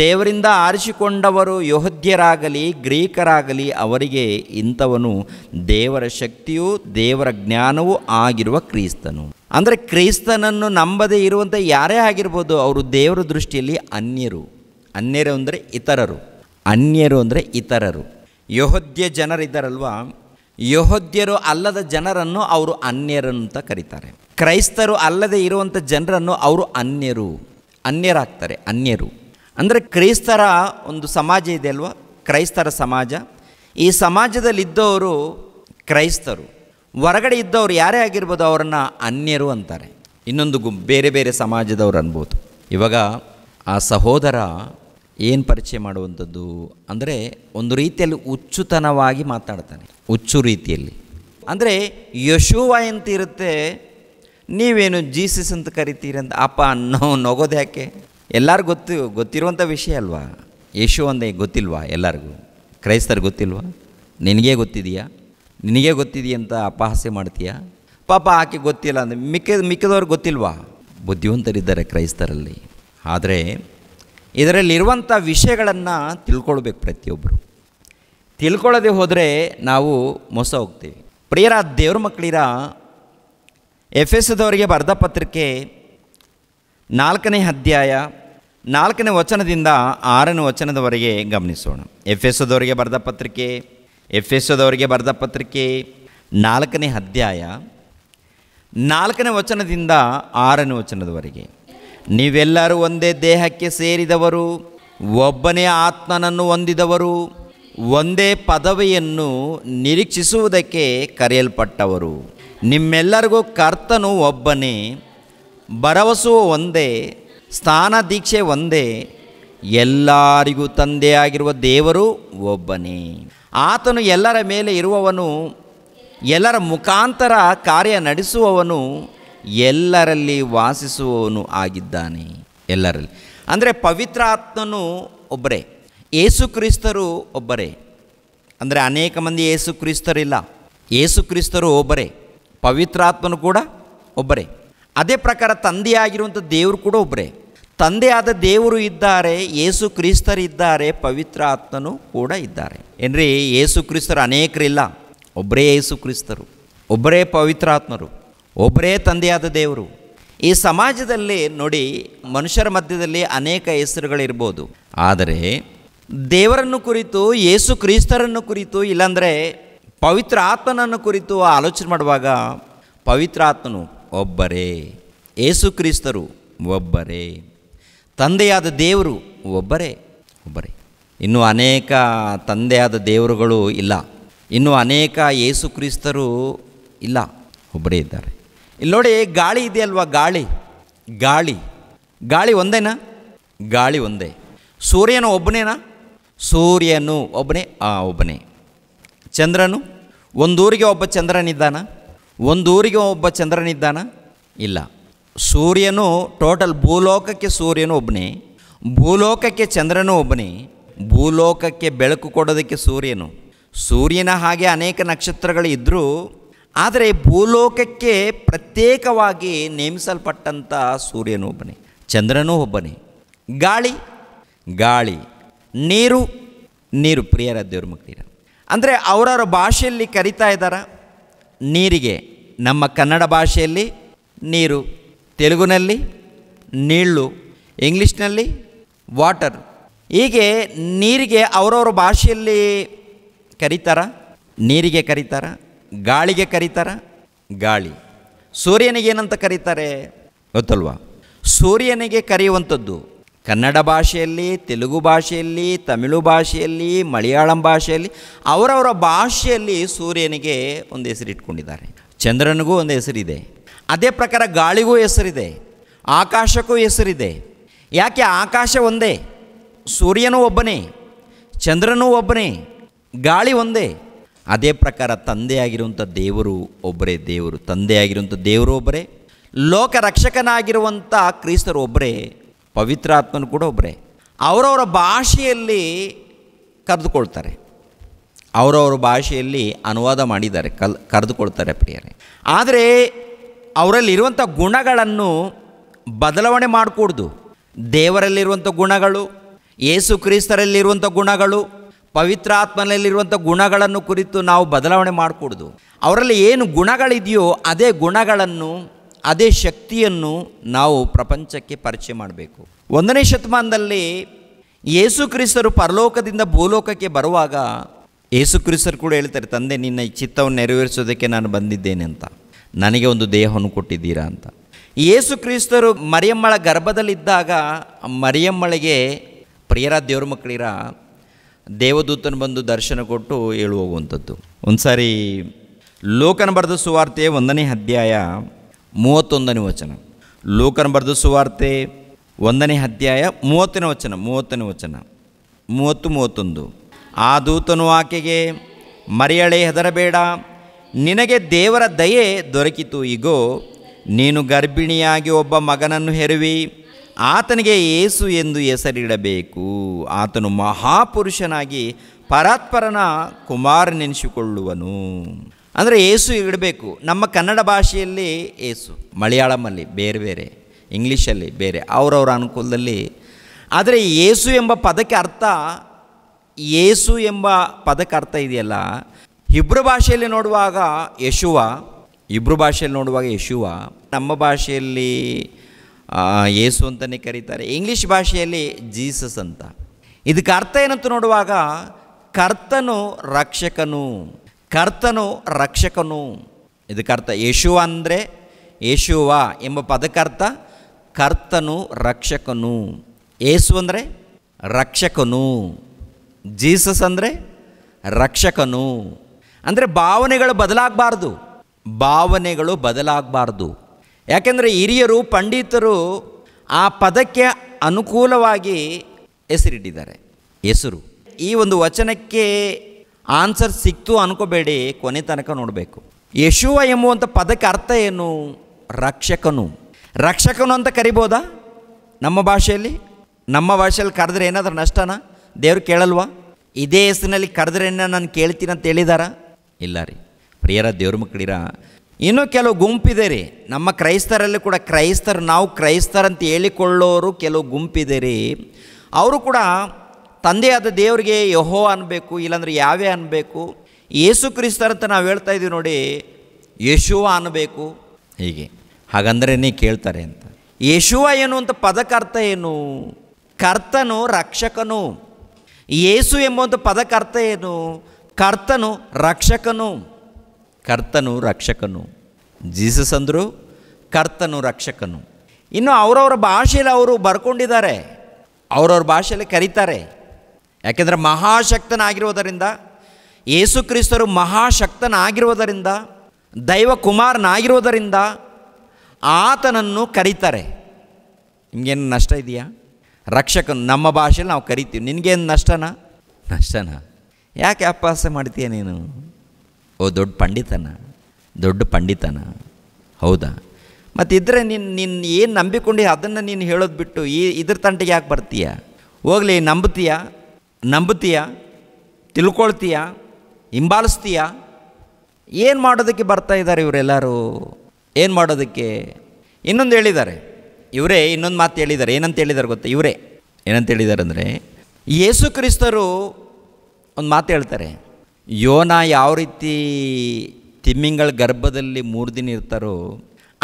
ದೇವರಿಂದ ಆರಿಸಿಕೊಂಡವರು ಯಹೋದ್ಯರಾಗಲಿ ಗ್ರೀಕರಾಗಲಿ ಅವರಿಗೆ ಇಂಥವನು ದೇವರ ಶಕ್ತಿಯೂ ದೇವರ ಜ್ಞಾನವೂ ಆಗಿರುವ ಕ್ರಿಸ್ತನು. ಅಂದರೆ ಕ್ರಿಸ್ತನನ್ನು ನಂಬದೇ ಇರುವಂಥ ಯಾರೇ ಆಗಿರ್ಬೋದು, ಅವರು ದೇವರ ದೃಷ್ಟಿಯಲ್ಲಿ ಅನ್ಯರು. ಅನ್ಯರು ಅಂದರೆ ಇತರರು, ಅನ್ಯರು ಅಂದರೆ ಇತರರು. ಯಹೋದ್ಯ ಜನರಿದ್ದಾರಲ್ವಾ, ಯಹೋದ್ಯರು ಅಲ್ಲದ ಜನರನ್ನು ಅವರು ಅನ್ಯರು ಅಂತ ಕರೀತಾರೆ. ಕ್ರೈಸ್ತರು ಅಲ್ಲದೆ ಇರುವಂಥ ಜನರನ್ನು ಅವರು ಅನ್ಯರು, ಅನ್ಯರಾಗ್ತಾರೆ, ಅನ್ಯರು. ಅಂದರೆ ಕ್ರೈಸ್ತರ ಒಂದು ಸಮಾಜ ಇದೆ ಅಲ್ವಾ, ಕ್ರೈಸ್ತರ ಸಮಾಜ. ಈ ಸಮಾಜದಲ್ಲಿದ್ದವರು ಕ್ರೈಸ್ತರು, ಹೊರಗಡೆ ಇದ್ದವರು ಯಾರೇ ಆಗಿರ್ಬೋದು ಅವರನ್ನು ಅನ್ಯರು ಅಂತಾರೆ. ಇನ್ನೊಂದು ಗುಂಪು ಬೇರೆ ಬೇರೆ ಸಮಾಜದವ್ರು ಅನ್ಬೋದು. ಇವಾಗ ಆ ಸಹೋದರ ಏನು ಪರಿಚಯ ಮಾಡುವಂಥದ್ದು ಅಂದರೆ, ಒಂದು ರೀತಿಯಲ್ಲಿ ಹುಚ್ಚುತನವಾಗಿ ಮಾತಾಡ್ತಾನೆ, ಹುಚ್ಚು ರೀತಿಯಲ್ಲಿ. ಅಂದರೆ ಯಶುವ ಅಂತಿರುತ್ತೆ, ನೀವೇನು ಜೀಸಸ್ ಅಂತ ಕರಿತೀರಂತ ಅಪ್ಪ ನಾವು ನಗೋದು ಯಾಕೆ? ಎಲ್ಲರಿಗೂ ಗೊತ್ತು, ಗೊತ್ತಿರುವಂಥ ವಿಷಯ ಅಲ್ವಾ? ಯೇಶು ಅಂದೇ ಗೊತ್ತಿಲ್ವಾ ಎಲ್ಲರಿಗೂ? ಕ್ರೈಸ್ತರು ಗೊತ್ತಿಲ್ವಾ? ನಿನಗೇ ಗೊತ್ತಿದೆಯಾ? ನಿನಗೇ ಗೊತ್ತಿದೆಯಂತ ಅಪಹಾಸ್ಯ ಮಾಡ್ತೀಯಾ? ಪಾಪ ಆಕೆ ಗೊತ್ತಿಲ್ಲ ಅಂದರೆ ಮಿಕ್ಕ ಮಿಕ್ಕದವ್ರಿಗೆ ಗೊತ್ತಿಲ್ವಾ? ಬುದ್ಧಿವಂತರಿದ್ದಾರೆ ಕ್ರೈಸ್ತರಲ್ಲಿ. ಆದರೆ ಇದರಲ್ಲಿರುವಂಥ ವಿಷಯಗಳನ್ನು ತಿಳ್ಕೊಳ್ಬೇಕು ಪ್ರತಿಯೊಬ್ಬರು. ತಿಳ್ಕೊಳ್ಳೋದೇ ಹೋದರೆ ನಾವು ಮೋಸ ಹೋಗ್ತೀವಿ. ಪ್ರಿಯರ ದೇವ್ರ ಮಕ್ಕಳಿರ, ಎಫೆಸದವರಿಗೆ ಬರೆದ ಪತ್ರಿಕೆ ನಾಲ್ಕನೇ ಅಧ್ಯಾಯ ನಾಲ್ಕನೇ ವಚನದಿಂದ ಆರನೇ ವಚನದವರೆಗೆ ಗಮನಿಸೋಣ. ಎಫೆಸದವರಿಗೆ ಬರೆದ ಪತ್ರಿಕೆ ಎಫೆಸದವರಿಗೆ ಬರೆದ ಪತ್ರಿಕೆ ನಾಲ್ಕನೇ ಅಧ್ಯಾಯ ನಾಲ್ಕನೇ ವಚನದಿಂದ ಆರನೇ ವಚನದವರೆಗೆ. ನೀವೆಲ್ಲರೂ ಒಂದೇ ದೇಹಕ್ಕೆ ಸೇರಿದವರು, ಒಬ್ಬನೇ ಆತ್ಮನನ್ನು ಹೊಂದಿದವರು, ಒಂದೇ ಪದವಿಯನ್ನು ನಿರೀಕ್ಷಿಸುವುದಕ್ಕೆ ಕರೆಯಲ್ಪಟ್ಟವರು. ನಿಮ್ಮೆಲ್ಲರಿಗೂ ಕರ್ತನು ಒಬ್ಬನೇ, ಭರವಸೆಯೂ ಒಂದೇ, ಸ್ಥಾನ ದೀಕ್ಷೆ ಒಂದೇ, ಎಲ್ಲರಿಗೂ ತಂದೆಯಾಗಿರುವ ದೇವರು ಒಬ್ಬನೇ. ಆತನು ಎಲ್ಲರ ಮೇಲೆ ಇರುವವನು, ಎಲ್ಲರ ಮುಖಾಂತರ ಕಾರ್ಯ ನಡೆಸುವವನು, ಎಲ್ಲರಲ್ಲಿ ವಾಸಿಸುವವನು ಆಗಿದ್ದಾನೆ. ಎಲ್ಲರಲ್ಲಿ ಅಂದರೆ ಪವಿತ್ರ ಆತ್ಮನು ಒಬ್ಬರೇ, ಏಸು ಕ್ರಿಸ್ತರು ಒಬ್ಬರೇ. ಅಂದರೆ ಅನೇಕ ಮಂದಿ ಏಸು ಕ್ರಿಸ್ತರಿಲ್ಲ, ಏಸು ಕ್ರಿಸ್ತರು ಒಬ್ಬರೇ, ಪವಿತ್ರಾತ್ಮನು ಕೂಡ ಒಬ್ಬರೇ. ಅದೇ ಪ್ರಕಾರ ತಂದೆಯಾಗಿರುವಂಥ ದೇವರು ಕೂಡ ಒಬ್ಬರೇ. ತಂದೆಯಾದ ದೇವರು ಇದ್ದಾರೆ, ಏಸು ಕ್ರಿಸ್ತರಿದ್ದಾರೆ, ಪವಿತ್ರ ಆತ್ಮನು ಕೂಡ ಇದ್ದಾರೆ. ಏನ್ರಿ, ಏಸು ಕ್ರಿಸ್ತರು ಅನೇಕರಿಲ್ಲ, ಒಬ್ಬರೇ ಏಸು ಕ್ರಿಸ್ತರು, ಒಬ್ಬರೇ ಪವಿತ್ರಾತ್ಮರು, ಒಬ್ಬರೇ ತಂದೆಯಾದ ದೇವರು. ಈ ಸಮಾಜದಲ್ಲಿ ನೋಡಿ, ಮನುಷ್ಯರ ಮಧ್ಯದಲ್ಲಿ ಅನೇಕ ಹೆಸರುಗಳಿರ್ಬೋದು, ಆದರೆ ದೇವರನ್ನು ಕುರಿತು, ಯೇಸು ಕ್ರಿಸ್ತರನ್ನು ಕುರಿತು, ಇಲ್ಲಾಂದರೆ ಪವಿತ್ರ ಆತ್ಮನನ್ನು ಕುರಿತು ಆಲೋಚನೆ ಮಾಡುವಾಗ ಪವಿತ್ರ ಆತ್ಮನು ಒಬ್ಬರೇ, ಯೇಸು ಕ್ರಿಸ್ತರು ಒಬ್ಬರೇ, ತಂದೆಯಾದ ದೇವರು ಒಬ್ಬರೇ ಒಬ್ಬರೇ ಇನ್ನೂ ಅನೇಕ ತಂದೆಯಾದ ದೇವರುಗಳು ಇಲ್ಲ, ಇನ್ನೂ ಅನೇಕ ಯೇಸು ಕ್ರಿಸ್ತರು ಇಲ್ಲ, ಒಬ್ಬರೇ ಇದ್ದಾರೆ. ಇಲ್ಲಿ ನೋಡಿ, ಗಾಳಿ ಇದೆಯಲ್ವಾ, ಗಾಳಿ ಗಾಳಿ ಗಾಳಿ ಒಂದೇನಾ? ಗಾಳಿ ಒಂದೇ. ಸೂರ್ಯನು ಒಬ್ಬನೇನಾ? ಸೂರ್ಯನು ಒಬ್ಬನೇ, ಆ ಒಬ್ಬನೇ. ಚಂದ್ರನು, ಒಂದೂರಿಗೆ ಒಬ್ಬ ಚಂದ್ರನಿದ್ದಾನ? ಒಂದೂರಿಗೆ ಒಬ್ಬ ಚಂದ್ರನಿದ್ದಾನ? ಇಲ್ಲ. ಸೂರ್ಯನು ಟೋಟಲ್ ಭೂಲೋಕಕ್ಕೆ ಸೂರ್ಯನು ಒಬ್ಬನೇ, ಭೂಲೋಕಕ್ಕೆ ಚಂದ್ರನು ಒಬ್ಬನೇ, ಭೂಲೋಕಕ್ಕೆ ಬೆಳಕು ಕೊಡೋದಕ್ಕೆ ಸೂರ್ಯನು. ಸೂರ್ಯನ ಹಾಗೆ ಅನೇಕ ನಕ್ಷತ್ರಗಳು ಇದ್ದರೂ, ಆದರೆ ಭೂಲೋಕಕ್ಕೆ ಪ್ರತ್ಯೇಕವಾಗಿ ನೇಮಿಸಲ್ಪಟ್ಟಂಥ ಸೂರ್ಯನು ಒಬ್ಬನೇ, ಚಂದ್ರನೂ ಒಬ್ಬನೇ. ಗಾಳಿ ಗಾಳಿ ನೀರು ನೀರು ಪ್ರಿಯರ ದೇವ್ರ ಮಕ್ಕಳಿರ, ಅಂದರೆ ಅವರವರ ಭಾಷೆಯಲ್ಲಿ ಕರಿತಾ ಇದ್ದಾರೆ ನೀರಿಗೆ. ನಮ್ಮ ಕನ್ನಡ ಭಾಷೆಯಲ್ಲಿ ನೀರು, ತೆಲುಗುನಲ್ಲಿ ನೀಳ್ಳು, ಇಂಗ್ಲೀಷ್ನಲ್ಲಿ ವಾಟರ್. ಹೀಗೆ ನೀರಿಗೆ ಅವರವರ ಭಾಷೆಯಲ್ಲಿ ಕರೀತಾರ, ನೀರಿಗೆ ಕರೀತಾರ, ಗಾಳಿಗೆ ಕರೀತಾರ ಗಾಳಿ, ಸೂರ್ಯನಿಗೇನಂತ ಕರೀತಾರೆ ಗೊತ್ತಲ್ವಾ? ಸೂರ್ಯನಿಗೆ ಕರೆಯುವಂಥದ್ದು ಕನ್ನಡ ಭಾಷೆಯಲ್ಲಿ, ತೆಲುಗು ಭಾಷೆಯಲ್ಲಿ, ತಮಿಳು ಭಾಷೆಯಲ್ಲಿ, ಮಲಯಾಳಂ ಭಾಷೆಯಲ್ಲಿ ಅವರವರ ಭಾಷೆಯಲ್ಲಿ ಸೂರ್ಯನಿಗೆ ಒಂದು ಹೆಸರಿಟ್ಕೊಂಡಿದ್ದಾರೆ. ಚಂದ್ರನಿಗೂ ಒಂದು ಹೆಸರಿದೆ, ಅದೇ ಪ್ರಕಾರ ಗಾಳಿಗೂ ಹೆಸರಿದೆ, ಆಕಾಶಕ್ಕೂ ಹೆಸರಿದೆ. ಯಾಕೆ ಆಕಾಶ ಒಂದೇ, ಸೂರ್ಯನೂ ಒಬ್ಬನೇ, ಚಂದ್ರನೂ ಒಬ್ಬನೇ, ಗಾಳಿ ಒಂದೇ. ಅದೇ ಪ್ರಕಾರ ತಂದೆಯಾಗಿರುವಂಥ ದೇವರು ಒಬ್ಬರೇ ದೇವರು, ತಂದೆಯಾಗಿರುವಂಥ ದೇವರು ಒಬ್ಬರೇ, ಲೋಕ ರಕ್ಷಕನಾಗಿರುವಂಥ ಕ್ರಿಸ್ತರು ಒಬ್ಬರೇ, ಪವಿತ್ರಾತ್ಮನು ಕೂಡ ಒಬ್ಬರೇ. ಅವರವರ ಭಾಷೆಯಲ್ಲಿ ಕರೆದುಕೊಳ್ತಾರೆ, ಅವರವರ ಭಾಷೆಯಲ್ಲಿ ಅನುವಾದ ಮಾಡಿದ್ದಾರೆ, ಕಲ್ ಕರೆದುಕೊಳ್ತಾರೆ ಪ್ರಿಯರೇ. ಆದರೆ ಅವರಲ್ಲಿರುವಂಥ ಗುಣಗಳನ್ನು ಬದಲಾವಣೆ ಮಾಡಿಕೊಡ್ದು, ದೇವರಲ್ಲಿರುವಂಥ ಗುಣಗಳು, ಯೇಸು ಕ್ರಿಸ್ತರಲ್ಲಿರುವಂಥ ಗುಣಗಳು, ಪವಿತ್ರಾತ್ಮನಲ್ಲಿರುವಂಥ ಗುಣಗಳನ್ನು ಕುರಿತು ನಾವು ಬದಲಾವಣೆ ಮಾಡಿಕೊಡ್ದು, ಅವರಲ್ಲಿ ಏನು ಗುಣಗಳಿದೆಯೋ ಅದೇ ಗುಣಗಳನ್ನು, ಅದೇ ಶಕ್ತಿಯನ್ನು ನಾವು ಪ್ರಪಂಚಕ್ಕೆ ಪರಿಚಯ ಮಾಡಬೇಕು. ಒಂದನೇ ಶತಮಾನದಲ್ಲಿ ಯೇಸು ಕ್ರಿಸ್ತರು ಪರಲೋಕದಿಂದ ಭೂಲೋಕಕ್ಕೆ ಬರುವಾಗ ಯೇಸು ಕ್ರಿಸ್ತರು ಕೂಡ ಹೇಳ್ತಾರೆ, ತಂದೆ ನಿನ್ನ ಚಿತ್ತವನ್ನು ನೆರವೇರಿಸೋದಕ್ಕೆ ನಾನು ಬಂದಿದ್ದೇನೆ ಅಂತ, ನನಗೆ ಒಂದು ದೇಹವನ್ನು ಕೊಟ್ಟಿದ್ದೀರಾ ಅಂತ. ಯೇಸು ಕ್ರಿಸ್ತರು ಮರಿಯಮ್ಮಳ ಗರ್ಭದಲ್ಲಿದ್ದಾಗ ಮರಿಯಮ್ಮಳಿಗೆ ಪ್ರಿಯರ ದೇವ್ರ ಮಕ್ಕಳಿರ ದೇವದೂತನು ಬಂದು ದರ್ಶನ ಕೊಟ್ಟು ಹೇಳುವಂಥದ್ದು. ಒಂದು ಸಾರಿ ಲೋಕನ ಬರೆದ ಸುವಾರ್ತೆ ಒಂದನೇ ಅಧ್ಯಾಯ ಮೂವತ್ತೊಂದನೇ ವಚನ, ಲೋಕನ ಬರೆದ ಸುವಾರ್ತೆ ಒಂದನೇ ಅಧ್ಯಾಯ ಮೂವತ್ತನೇ ವಚನ ಮೂವತ್ತನೇ ವಚನ ಮೂವತ್ತು ಮೂವತ್ತೊಂದು. ಆ ದೂತನು ಆಕೆಗೆ, ಮರಿಯಳೇ ಹೆದರಬೇಡ, ನಿನಗೆ ದೇವರ ದಯೆ ದೊರಕಿತು. ಈಗೋ ನೀನು ಗರ್ಭಿಣಿಯಾಗಿ ಒಬ್ಬ ಮಗನನ್ನು ಹೆರುವಿ, ಆತನಿಗೆ ಯೇಸು ಎಂದು ಹೆಸರಿಡಬೇಕು. ಆತನು ಮಹಾಪುರುಷನಾಗಿ ಪರಾತ್ಪರನ ಕುಮಾರನೆನಿಸಿಕೊಳ್ಳುವನು. ಅಂದರೆ ಏಸು ಇಡಬೇಕು. ನಮ್ಮ ಕನ್ನಡ ಭಾಷೆಯಲ್ಲಿ ಏಸು, ಮಲಯಾಳಮಲ್ಲಿ ಬೇರೆ ಬೇರೆ, ಇಂಗ್ಲೀಷಲ್ಲಿ ಬೇರೆ, ಅವರವರ ಅನುಕೂಲದಲ್ಲಿ. ಆದರೆ ಏಸು ಎಂಬ ಪದಕ್ಕೆ ಅರ್ಥ, ಏಸು ಎಂಬ ಪದಕ್ಕೆ ಅರ್ಥ ಇದೆಯಲ್ಲ, ಹಿಬ್ರು ಭಾಷೆಯಲ್ಲಿ ನೋಡುವಾಗ ಯಶುವ, ಹಿಬ್ರು ಭಾಷೆಯಲ್ಲಿ ನೋಡುವಾಗ ಯಶುವ, ನಮ್ಮ ಭಾಷೆಯಲ್ಲಿ ಏಸು ಅಂತಲೇ ಕರೀತಾರೆ, ಇಂಗ್ಲೀಷ್ ಭಾಷೆಯಲ್ಲಿ ಜೀಸಸ್ ಅಂತ. ಇದಕ್ಕೆ ಅರ್ಥ ಏನಂತ ನೋಡುವಾಗ, ಕರ್ತನು ರಕ್ಷಕನು, ಕರ್ತನು ರಕ್ಷಕನು, ಇದಕ್ಕೆ ಅರ್ಥ. ಯೇಶುವ ಅಂದರೆ ಯೇಶುವ ಎಂಬ ಪದಕ್ಕರ್ಥ ಕರ್ತನು ರಕ್ಷಕನು, ಏಸು ಅಂದರೆ ರಕ್ಷಕನು, ಜೀಸಸ್ ಅಂದರೆ ರಕ್ಷಕನು. ಅಂದರೆ ಭಾವನೆಗಳು ಬದಲಾಗಬಾರ್ದು, ಭಾವನೆಗಳು ಬದಲಾಗಬಾರ್ದು. ಯಾಕೆಂದರೆ ಹಿರಿಯರು ಪಂಡಿತರು ಆ ಪದಕ್ಕೆ ಅನುಕೂಲವಾಗಿ ಹೆಸರಿಟ್ಟಿದ್ದಾರೆ. ಹೆಸರು ಈ ಒಂದು ವಚನಕ್ಕೆ ಆನ್ಸರ್ ಸಿಕ್ತು ಅನ್ಕೋಬೇಡಿ, ಕೊನೆ ತನಕ ನೋಡಬೇಕು. ಯೇಶುವ ಎಂಬುವಂಥ ಪದಕ್ಕೆ ಅರ್ಥ ಏನು? ರಕ್ಷಕನು. ರಕ್ಷಕನು ಅಂತ ಕರಿಬೋದಾ ನಮ್ಮ ಭಾಷೆಯಲ್ಲಿ? ನಮ್ಮ ಭಾಷೆಯಲ್ಲಿ ಕರೆದ್ರೆ ಏನಾದರೂ ನಷ್ಟನಾ? ದೇವರು ಕೇಳಲ್ವಾ? ಇದೇ ಹೆಸರಿನಲ್ಲಿ ಕರೆದ್ರೆ ನಾನು ಕೇಳ್ತೀನಿ ಅಂತ ಹೇಳಿದಾರ? ಇಲ್ಲ ರೀ ಪ್ರಿಯರ ದೇವ್ರ ಮಕ್ಕಳಿರ. ಇನ್ನೂ ಕೆಲವು ಗುಂಪಿದೆ ರೀ ನಮ್ಮ ಕ್ರೈಸ್ತರಲ್ಲಿ ಕೂಡ, ಕ್ರೈಸ್ತರು ನಾವು ಕ್ರೈಸ್ತರಂತ ಹೇಳಿಕೊಳ್ಳೋರು ಕೆಲವು ಗುಂಪಿದೆ ರೀ. ಅವರು ಕೂಡ ತಂದೆಯಾದ ದೇವರಿಗೆ ಯಹೋ ಅನ್ನಬೇಕು, ಇಲ್ಲಾಂದರೆ ಯಾವೇ ಅನ್ನಬೇಕು. ಏಸು ಕ್ರಿಸ್ತರಂತ ನಾವು ಹೇಳ್ತಾ ಇದ್ದೀವಿ ನೋಡಿ, ಯೇಶುವ ಅನ್ನಬೇಕು ಹೀಗೆ, ಹಾಗಂದ್ರೇ ಕೇಳ್ತಾರೆ ಅಂತ. ಯೇಶುವ ಏನು ಅಂತ ಪದಕ್ಕರ್ಥ ಏನು? ಕರ್ತನು ರಕ್ಷಕನು. ಏಸು ಎಂಬುವಂಥ ಪದಕ್ಕರ್ಥ ಏನು? ಕರ್ತನು ರಕ್ಷಕನು, ಕರ್ತನು ರಕ್ಷಕನು. ಜೀಸಸ್ ಅಂದರು ಕರ್ತನು ರಕ್ಷಕನು. ಇನ್ನು ಅವರವರ ಭಾಷೆಯಲ್ಲಿ ಅವರು ಬರ್ಕೊಂಡಿದ್ದಾರೆ, ಅವ್ರವ್ರ ಭಾಷೆಯಲ್ಲಿ ಕರೀತಾರೆ. ಯಾಕೆಂದರೆ ಮಹಾಶಕ್ತನಾಗಿರುವುದರಿಂದ, ಏಸು ಕ್ರಿಸ್ತರು ಮಹಾಶಕ್ತನಾಗಿರುವುದರಿಂದ, ದೈವ ಕುಮಾರನಾಗಿರುವುದರಿಂದ ಆತನನ್ನು ಕರೀತಾರೆ. ನಿಮಗೇನು ನಷ್ಟ ಇದೆಯಾ? ರಕ್ಷಕನು ನಮ್ಮ ಭಾಷೆಯಲ್ಲಿ ನಾವು ಕರಿತೀವಿ, ನಿನಗೇನು ನಷ್ಟನಾ? ನಷ್ಟನಾ? ಯಾಕೆ ಅಪಹಾಸ ಮಾಡ್ತೀಯ ನೀನು? ಓ ದೊಡ್ಡ ಪಂಡಿತನ, ದೊಡ್ಡ ಪಂಡಿತನ, ಹೌದಾ? ಮತ್ತಿದ್ರೆ ನೀನು ನಿನ್ನ ಏನು ನಂಬಿಕೊಂಡು ಅದನ್ನು ನೀನು ಹೇಳೋದು ಬಿಟ್ಟು ಈ ಇದ್ರ ತಂಟೆಗೆ ಯಾಕೆ ಬರ್ತೀಯ? ಹೋಗಲಿ, ನಂಬುತ್ತೀಯ, ನಂಬುತ್ತೀಯ, ತಿಳ್ಕೊಳ್ತೀಯ, ಹಿಂಬಾಲಿಸ್ತೀಯ. ಏನು ಮಾಡೋದಕ್ಕೆ ಬರ್ತಾ ಇದ್ದಾರೆ ಇವರೆಲ್ಲರೂ? ಏನು ಮಾಡೋದಕ್ಕೆ? ಇನ್ನೊಂದು ಹೇಳಿದ್ದಾರೆ ಇವರೇ, ಇನ್ನೊಂದು ಮಾತು ಹೇಳಿದ್ದಾರೆ. ಏನಂತ ಹೇಳಿದ್ದಾರೆ ಗೊತ್ತಾ ಇವರೇ? ಏನಂತ ಹೇಳಿದ್ದಾರೆ ಅಂದರೆ, ಯೇಸು ಕ್ರಿಸ್ತರು ಒಂದು ಮಾತು ಹೇಳ್ತಾರೆ, ಯೋನ ಯಾವ ರೀತಿ ತಿಮ್ಮಿಂಗಳ ಗರ್ಭದಲ್ಲಿ ಮೂರು ದಿನ ಇರ್ತಾರೋ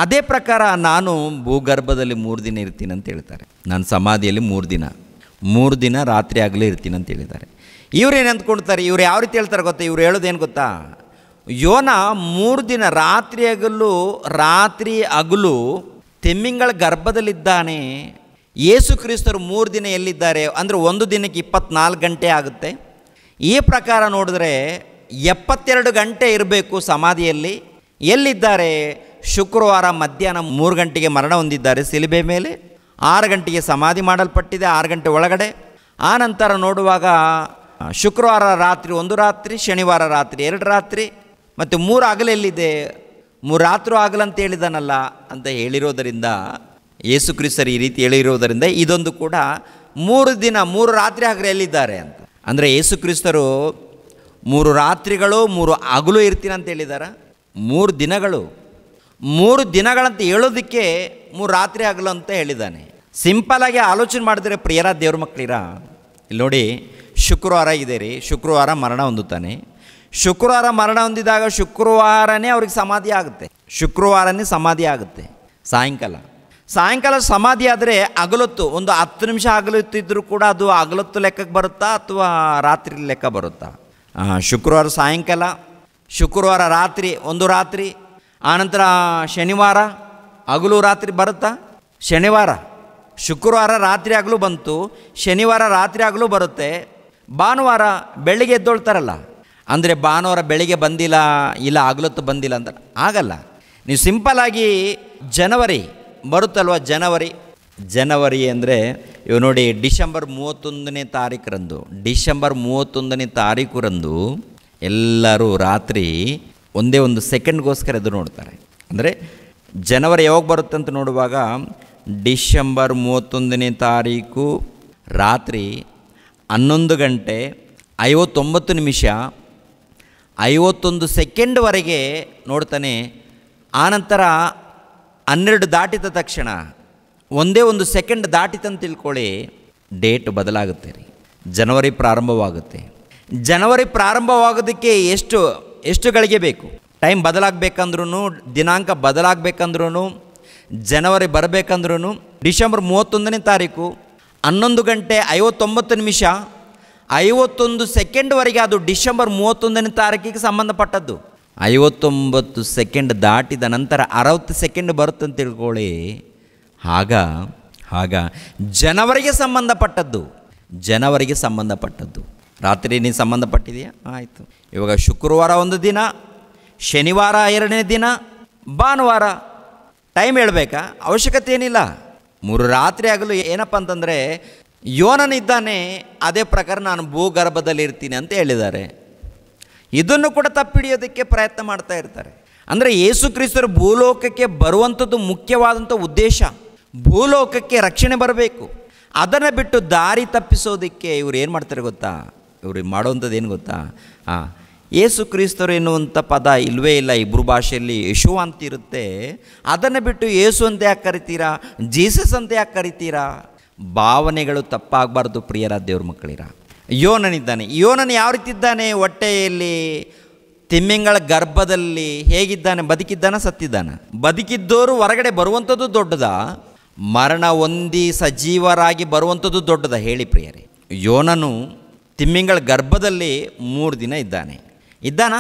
ಅದೇ ಪ್ರಕಾರ ನಾನು ಭೂಗರ್ಭದಲ್ಲಿ ಮೂರು ದಿನ ಇರ್ತೀನಿ ಅಂತ ಹೇಳ್ತಾರೆ. ನಾನು ಸಮಾಧಿಯಲ್ಲಿ ಮೂರು ದಿನ ಮೂರು ದಿನ ರಾತ್ರಿ ಆಗಲೇ ಇರ್ತೀನಿ ಅಂತ ಹೇಳಿದ್ದಾರೆ. ಇವ್ರೇನು ಅಂದ್ಕೊಳ್ತಾರೆ, ಇವ್ರು ಯಾವ ರೀತಿ ಹೇಳ್ತಾರೆ ಗೊತ್ತಾ? ಇವ್ರು ಹೇಳೋದೇನು ಗೊತ್ತಾ? ಯೋನ ಮೂರು ದಿನ ರಾತ್ರಿ ಹಗಲು ರಾತ್ರಿ ಹಗಲು ತಿಮ್ಮಿಂಗಳ ಗರ್ಭದಲ್ಲಿದ್ದಾನೆ, ಏಸು ಕ್ರಿಸ್ತರು ಮೂರು ದಿನ ಎಲ್ಲಿದ್ದಾರೆ ಅಂದರೆ ಒಂದು ದಿನಕ್ಕೆ ಇಪ್ಪತ್ನಾಲ್ಕು ಗಂಟೆ ಆಗುತ್ತೆ. ಈ ಪ್ರಕಾರ ನೋಡಿದ್ರೆ ಎಪ್ಪತ್ತೆರಡು ಗಂಟೆ ಇರಬೇಕು ಸಮಾಧಿಯಲ್ಲಿ. ಎಲ್ಲಿದ್ದಾರೆ? ಶುಕ್ರವಾರ ಮಧ್ಯಾಹ್ನ ಮೂರು ಗಂಟೆಗೆ ಮರಣ ಹೊಂದಿದ್ದಾರೆ ಸಿಲುಬೆ ಮೇಲೆ, ಆರು ಗಂಟೆಗೆ ಸಮಾಧಿ ಮಾಡಲ್ಪಟ್ಟಿದೆ, ಆರು ಗಂಟೆ ಒಳಗಡೆ. ಆ ನಂತರ ನೋಡುವಾಗ ಶುಕ್ರವಾರ ರಾತ್ರಿ ಒಂದು ರಾತ್ರಿ, ಶನಿವಾರ ರಾತ್ರಿ ಎರಡು ರಾತ್ರಿ, ಮತ್ತು ಮೂರು ಹಗಲೆಲ್ಲಿದೆ? ಮೂರು ರಾತ್ರಿ ಆಗಲಂತ ಹೇಳಿದಾನಲ್ಲ ಅಂತ ಹೇಳಿರೋದರಿಂದ, ಯೇಸು ಕ್ರಿಸ್ತರು ಈ ರೀತಿ ಹೇಳಿರೋದರಿಂದ ಇದೊಂದು ಕೂಡ ಮೂರು ದಿನ ಮೂರು ರಾತ್ರಿ ಹಗಲು ಎಲ್ಲಿದ್ದಾರೆ ಅಂತ. ಅಂದರೆ ಯೇಸು ಕ್ರಿಸ್ತರು ಮೂರು ರಾತ್ರಿಗಳು ಮೂರು ಹಗಲು ಇರ್ತೀನಿ ಅಂತ ಹೇಳಿದಾರ? ಮೂರು ದಿನಗಳು ಮೂರು ದಿನಗಳಂತ ಹೇಳೋದಕ್ಕೆ ಮೂರು ರಾತ್ರಿ ಆಗಲು ಅಂತ ಹೇಳಿದ್ದಾನೆ. ಸಿಂಪಲಾಗಿ ಆಲೋಚನೆ ಮಾಡಿದರೆ ಪ್ರಿಯರ ದೇವ್ರ ಮಕ್ಕಳಿರ, ಇಲ್ಲಿ ನೋಡಿ ಶುಕ್ರವಾರ ಇದೆ ರೀ, ಶುಕ್ರವಾರ ಮರಣ ಹೊಂದುತ್ತಾನೆ. ಶುಕ್ರವಾರ ಮರಣ ಹೊಂದಿದಾಗ ಶುಕ್ರವಾರನೇ ಅವ್ರಿಗೆ ಸಮಾಧಿ ಆಗುತ್ತೆ, ಶುಕ್ರವಾರನೇ ಸಮಾಧಿ ಆಗುತ್ತೆ ಸಾಯಂಕಾಲ. ಸಾಯಂಕಾಲ ಸಮಾಧಿ ಆದರೆ ಹಗಲೊತ್ತು ಒಂದು ಹತ್ತು ನಿಮಿಷ ಹಗಲೊತ್ತಿದ್ರೂ ಕೂಡ ಅದು ಹಗಲೊತ್ತು ಲೆಕ್ಕಕ್ಕೆ ಬರುತ್ತಾ ಅಥವಾ ರಾತ್ರಿ ಲೆಕ್ಕ ಬರುತ್ತಾ? ಶುಕ್ರವಾರ ಸಾಯಂಕಾಲ, ಶುಕ್ರವಾರ ರಾತ್ರಿ ಒಂದು ರಾತ್ರಿ, ಆನಂತರ ಶನಿವಾರ ಹಗಲು ರಾತ್ರಿ ಬರುತ್ತಾ? ಶನಿವಾರ ಶುಕ್ರವಾರ ರಾತ್ರಿ ಹಗಲು ಬಂತು, ಶನಿವಾರ ರಾತ್ರಿ ಹಗಲು ಬರುತ್ತೆ, ಭಾನುವಾರ ಬೆಳಿಗ್ಗೆ ಎದ್ದೊಳ್ತಾರಲ್ಲ, ಅಂದರೆ ಭಾನುವಾರ ಬೆಳಿಗ್ಗೆ ಬಂದಿಲ್ಲ ಇಲ್ಲ ಹಗಲೊತ್ತು ಬಂದಿಲ್ಲ ಅಂತ ಆಗಲ್ಲ. ನೀವು ಸಿಂಪಲ್ಲಾಗಿ ಜನವರಿ ಬರುತ್ತಲ್ವ, ಜನವರಿ ಜನವರಿ ಅಂದರೆ ಇವು ನೋಡಿ, ಡಿಸೆಂಬರ್ ಮೂವತ್ತೊಂದನೇ ತಾರೀಕರಂದು ಡಿಸೆಂಬರ್ ಮೂವತ್ತೊಂದನೇ ತಾರೀಕು ರಂದು ಎಲ್ಲರೂ ರಾತ್ರಿ ಒಂದೇ ಒಂದು ಸೆಕೆಂಡ್ಗೋಸ್ಕರ ಎದುರು ನೋಡ್ತಾರೆ. ಅಂದರೆ ಜನವರಿ ಯಾವಾಗ ಬರುತ್ತಂತ ನೋಡುವಾಗ ಡಿಸೆಂಬರ್ ಮೂವತ್ತೊಂದನೇ ತಾರೀಕು ರಾತ್ರಿ ಹನ್ನೊಂದು ಗಂಟೆ ಐವತ್ತೊಂಬತ್ತು ನಿಮಿಷ ಐವತ್ತೊಂದು ಸೆಕೆಂಡ್ವರೆಗೆ ನೋಡ್ತಾನೆ. ಆನಂತರ ಹನ್ನೆರಡು ದಾಟಿದ ತಕ್ಷಣ ಒಂದೇ ಒಂದು ಸೆಕೆಂಡ್ ದಾಟಿತಂತ ತಿಳ್ಕೊಳ್ಳಿ, ಡೇಟ್ ಬದಲಾಗುತ್ತೆ ರೀ, ಜನವರಿ ಪ್ರಾರಂಭವಾಗುತ್ತೆ. ಜನವರಿ ಪ್ರಾರಂಭವಾಗೋದಕ್ಕೆ ಎಷ್ಟು ಎಷ್ಟು ಗಳಿಗೆ ಬೇಕು? ಟೈಮ್ ಬದಲಾಗಬೇಕಂದ್ರೂ, ದಿನಾಂಕ ಬದಲಾಗಬೇಕಂದ್ರೂ, ಜನವರಿ ಬರಬೇಕಂದ್ರೂ ಡಿಸೆಂಬರ್ ಮೂವತ್ತೊಂದನೇ ತಾರೀಕು ಹನ್ನೊಂದು ಗಂಟೆ ಐವತ್ತೊಂಬತ್ತು ನಿಮಿಷ ಐವತ್ತೊಂದು ಸೆಕೆಂಡ್ವರೆಗೆ ಅದು ಡಿಸೆಂಬರ್ ಮೂವತ್ತೊಂದನೇ ತಾರೀಕಿಗೆ ಸಂಬಂಧಪಟ್ಟದ್ದು. ಐವತ್ತೊಂಬತ್ತು ಸೆಕೆಂಡ್ ದಾಟಿದ ನಂತರ ಅರವತ್ತು ಸೆಕೆಂಡ್ ಬರುತ್ತಂತ ತಿಳ್ಕೊಳ್ಳಿ. ಆಗ ಆಗ ಜನವರಿಗೆ ಸಂಬಂಧಪಟ್ಟದ್ದು, ಜನವರಿಗೆ ಸಂಬಂಧಪಟ್ಟದ್ದು. ರಾತ್ರಿ ನೀನು ಸಂಬಂಧಪಟ್ಟಿದೆಯಾ? ಆಯಿತು. ಇವಾಗ ಶುಕ್ರವಾರ ಒಂದು ದಿನ, ಶನಿವಾರ ಎರಡನೇ ದಿನ, ಭಾನುವಾರ. ಟೈಮ್ ಹೇಳಬೇಕಾ? ಅವಶ್ಯಕತೆ ಏನಿಲ್ಲ. ಮೂರು ರಾತ್ರಿ ಆಗಲು ಏನಪ್ಪ ಅಂತಂದರೆ, ಯೋನನಿದ್ದಾನೆ, ಅದೇ ಪ್ರಕಾರ ನಾನು ಭೂಗರ್ಭದಲ್ಲಿರ್ತೀನಿ ಅಂತ ಹೇಳಿದ್ದಾರೆ. ಇದನ್ನು ಕೂಡ ತಪ್ಪಿಡಿಯೋದಕ್ಕೆ ಪ್ರಯತ್ನ ಮಾಡ್ತಾ ಇರ್ತಾರೆ. ಅಂದರೆ ಯೇಸು ಕ್ರಿಸ್ತರು ಭೂಲೋಕಕ್ಕೆ ಬರುವಂಥದ್ದು ಮುಖ್ಯವಾದಂಥ ಉದ್ದೇಶ. ಭೂಲೋಕಕ್ಕೆ ರಕ್ಷಣೆ ಬರಬೇಕು. ಅದನ್ನು ಬಿಟ್ಟು ದಾರಿ ತಪ್ಪಿಸೋದಕ್ಕೆ ಇವ್ರು ಏನು ಮಾಡ್ತಾರೆ ಗೊತ್ತಾ? ಇವರು ಮಾಡೋವಂಥದ್ದು ಏನು ಗೊತ್ತಾ? ಹಾಂ, ಯೇಸು ಕ್ರಿಸ್ತರು ಎನ್ನುವಂಥ ಪದ ಇಲ್ಲವೇ ಇಲ್ಲ ಇಬ್ರು ಭಾಷೆಯಲ್ಲಿ. ಯೇಸು ಅಂತ ಇರುತ್ತೆ, ಅದನ್ನು ಬಿಟ್ಟು ಯೇಸು ಅಂತ ಯಾಕೆ ಕರಿತೀರಾ, ಜೀಸಸ್ ಅಂತ ಯಾಕೆ ಕರಿತೀರಾ? ಭಾವನೆಗಳು ತಪ್ಪಾಗಬಾರ್ದು ಪ್ರಿಯರ ದೇವ್ರ ಮಕ್ಕಳಿರ. ಯೋನನಿದ್ದಾನೆ. ಯೋನನ ಯಾವ ರೀತಿ ಇದ್ದಾನೆ? ಹೊಟ್ಟೆಯಲ್ಲಿ ತಿಮ್ಮಿಂಗಳ ಗರ್ಭದಲ್ಲಿ ಹೇಗಿದ್ದಾನೆ? ಬದುಕಿದ್ದಾನ, ಸತ್ತಿದ್ದಾನ? ಬದುಕಿದ್ದವರು ಹೊರಗಡೆ ಬರುವಂಥದ್ದು ದೊಡ್ಡದ, ಮರಣ ಹೊಂದಿ ಸಜೀವರಾಗಿ ಬರುವಂಥದ್ದು ದೊಡ್ಡದ ಹೇಳಿ ಪ್ರಿಯರೇ. ಯೋನನು ತಿಮ್ಮಿಂಗಳ ಗರ್ಭದಲ್ಲಿ ಮೂರು ದಿನ ಇದ್ದಾನೆ. ಇದ್ದಾನ?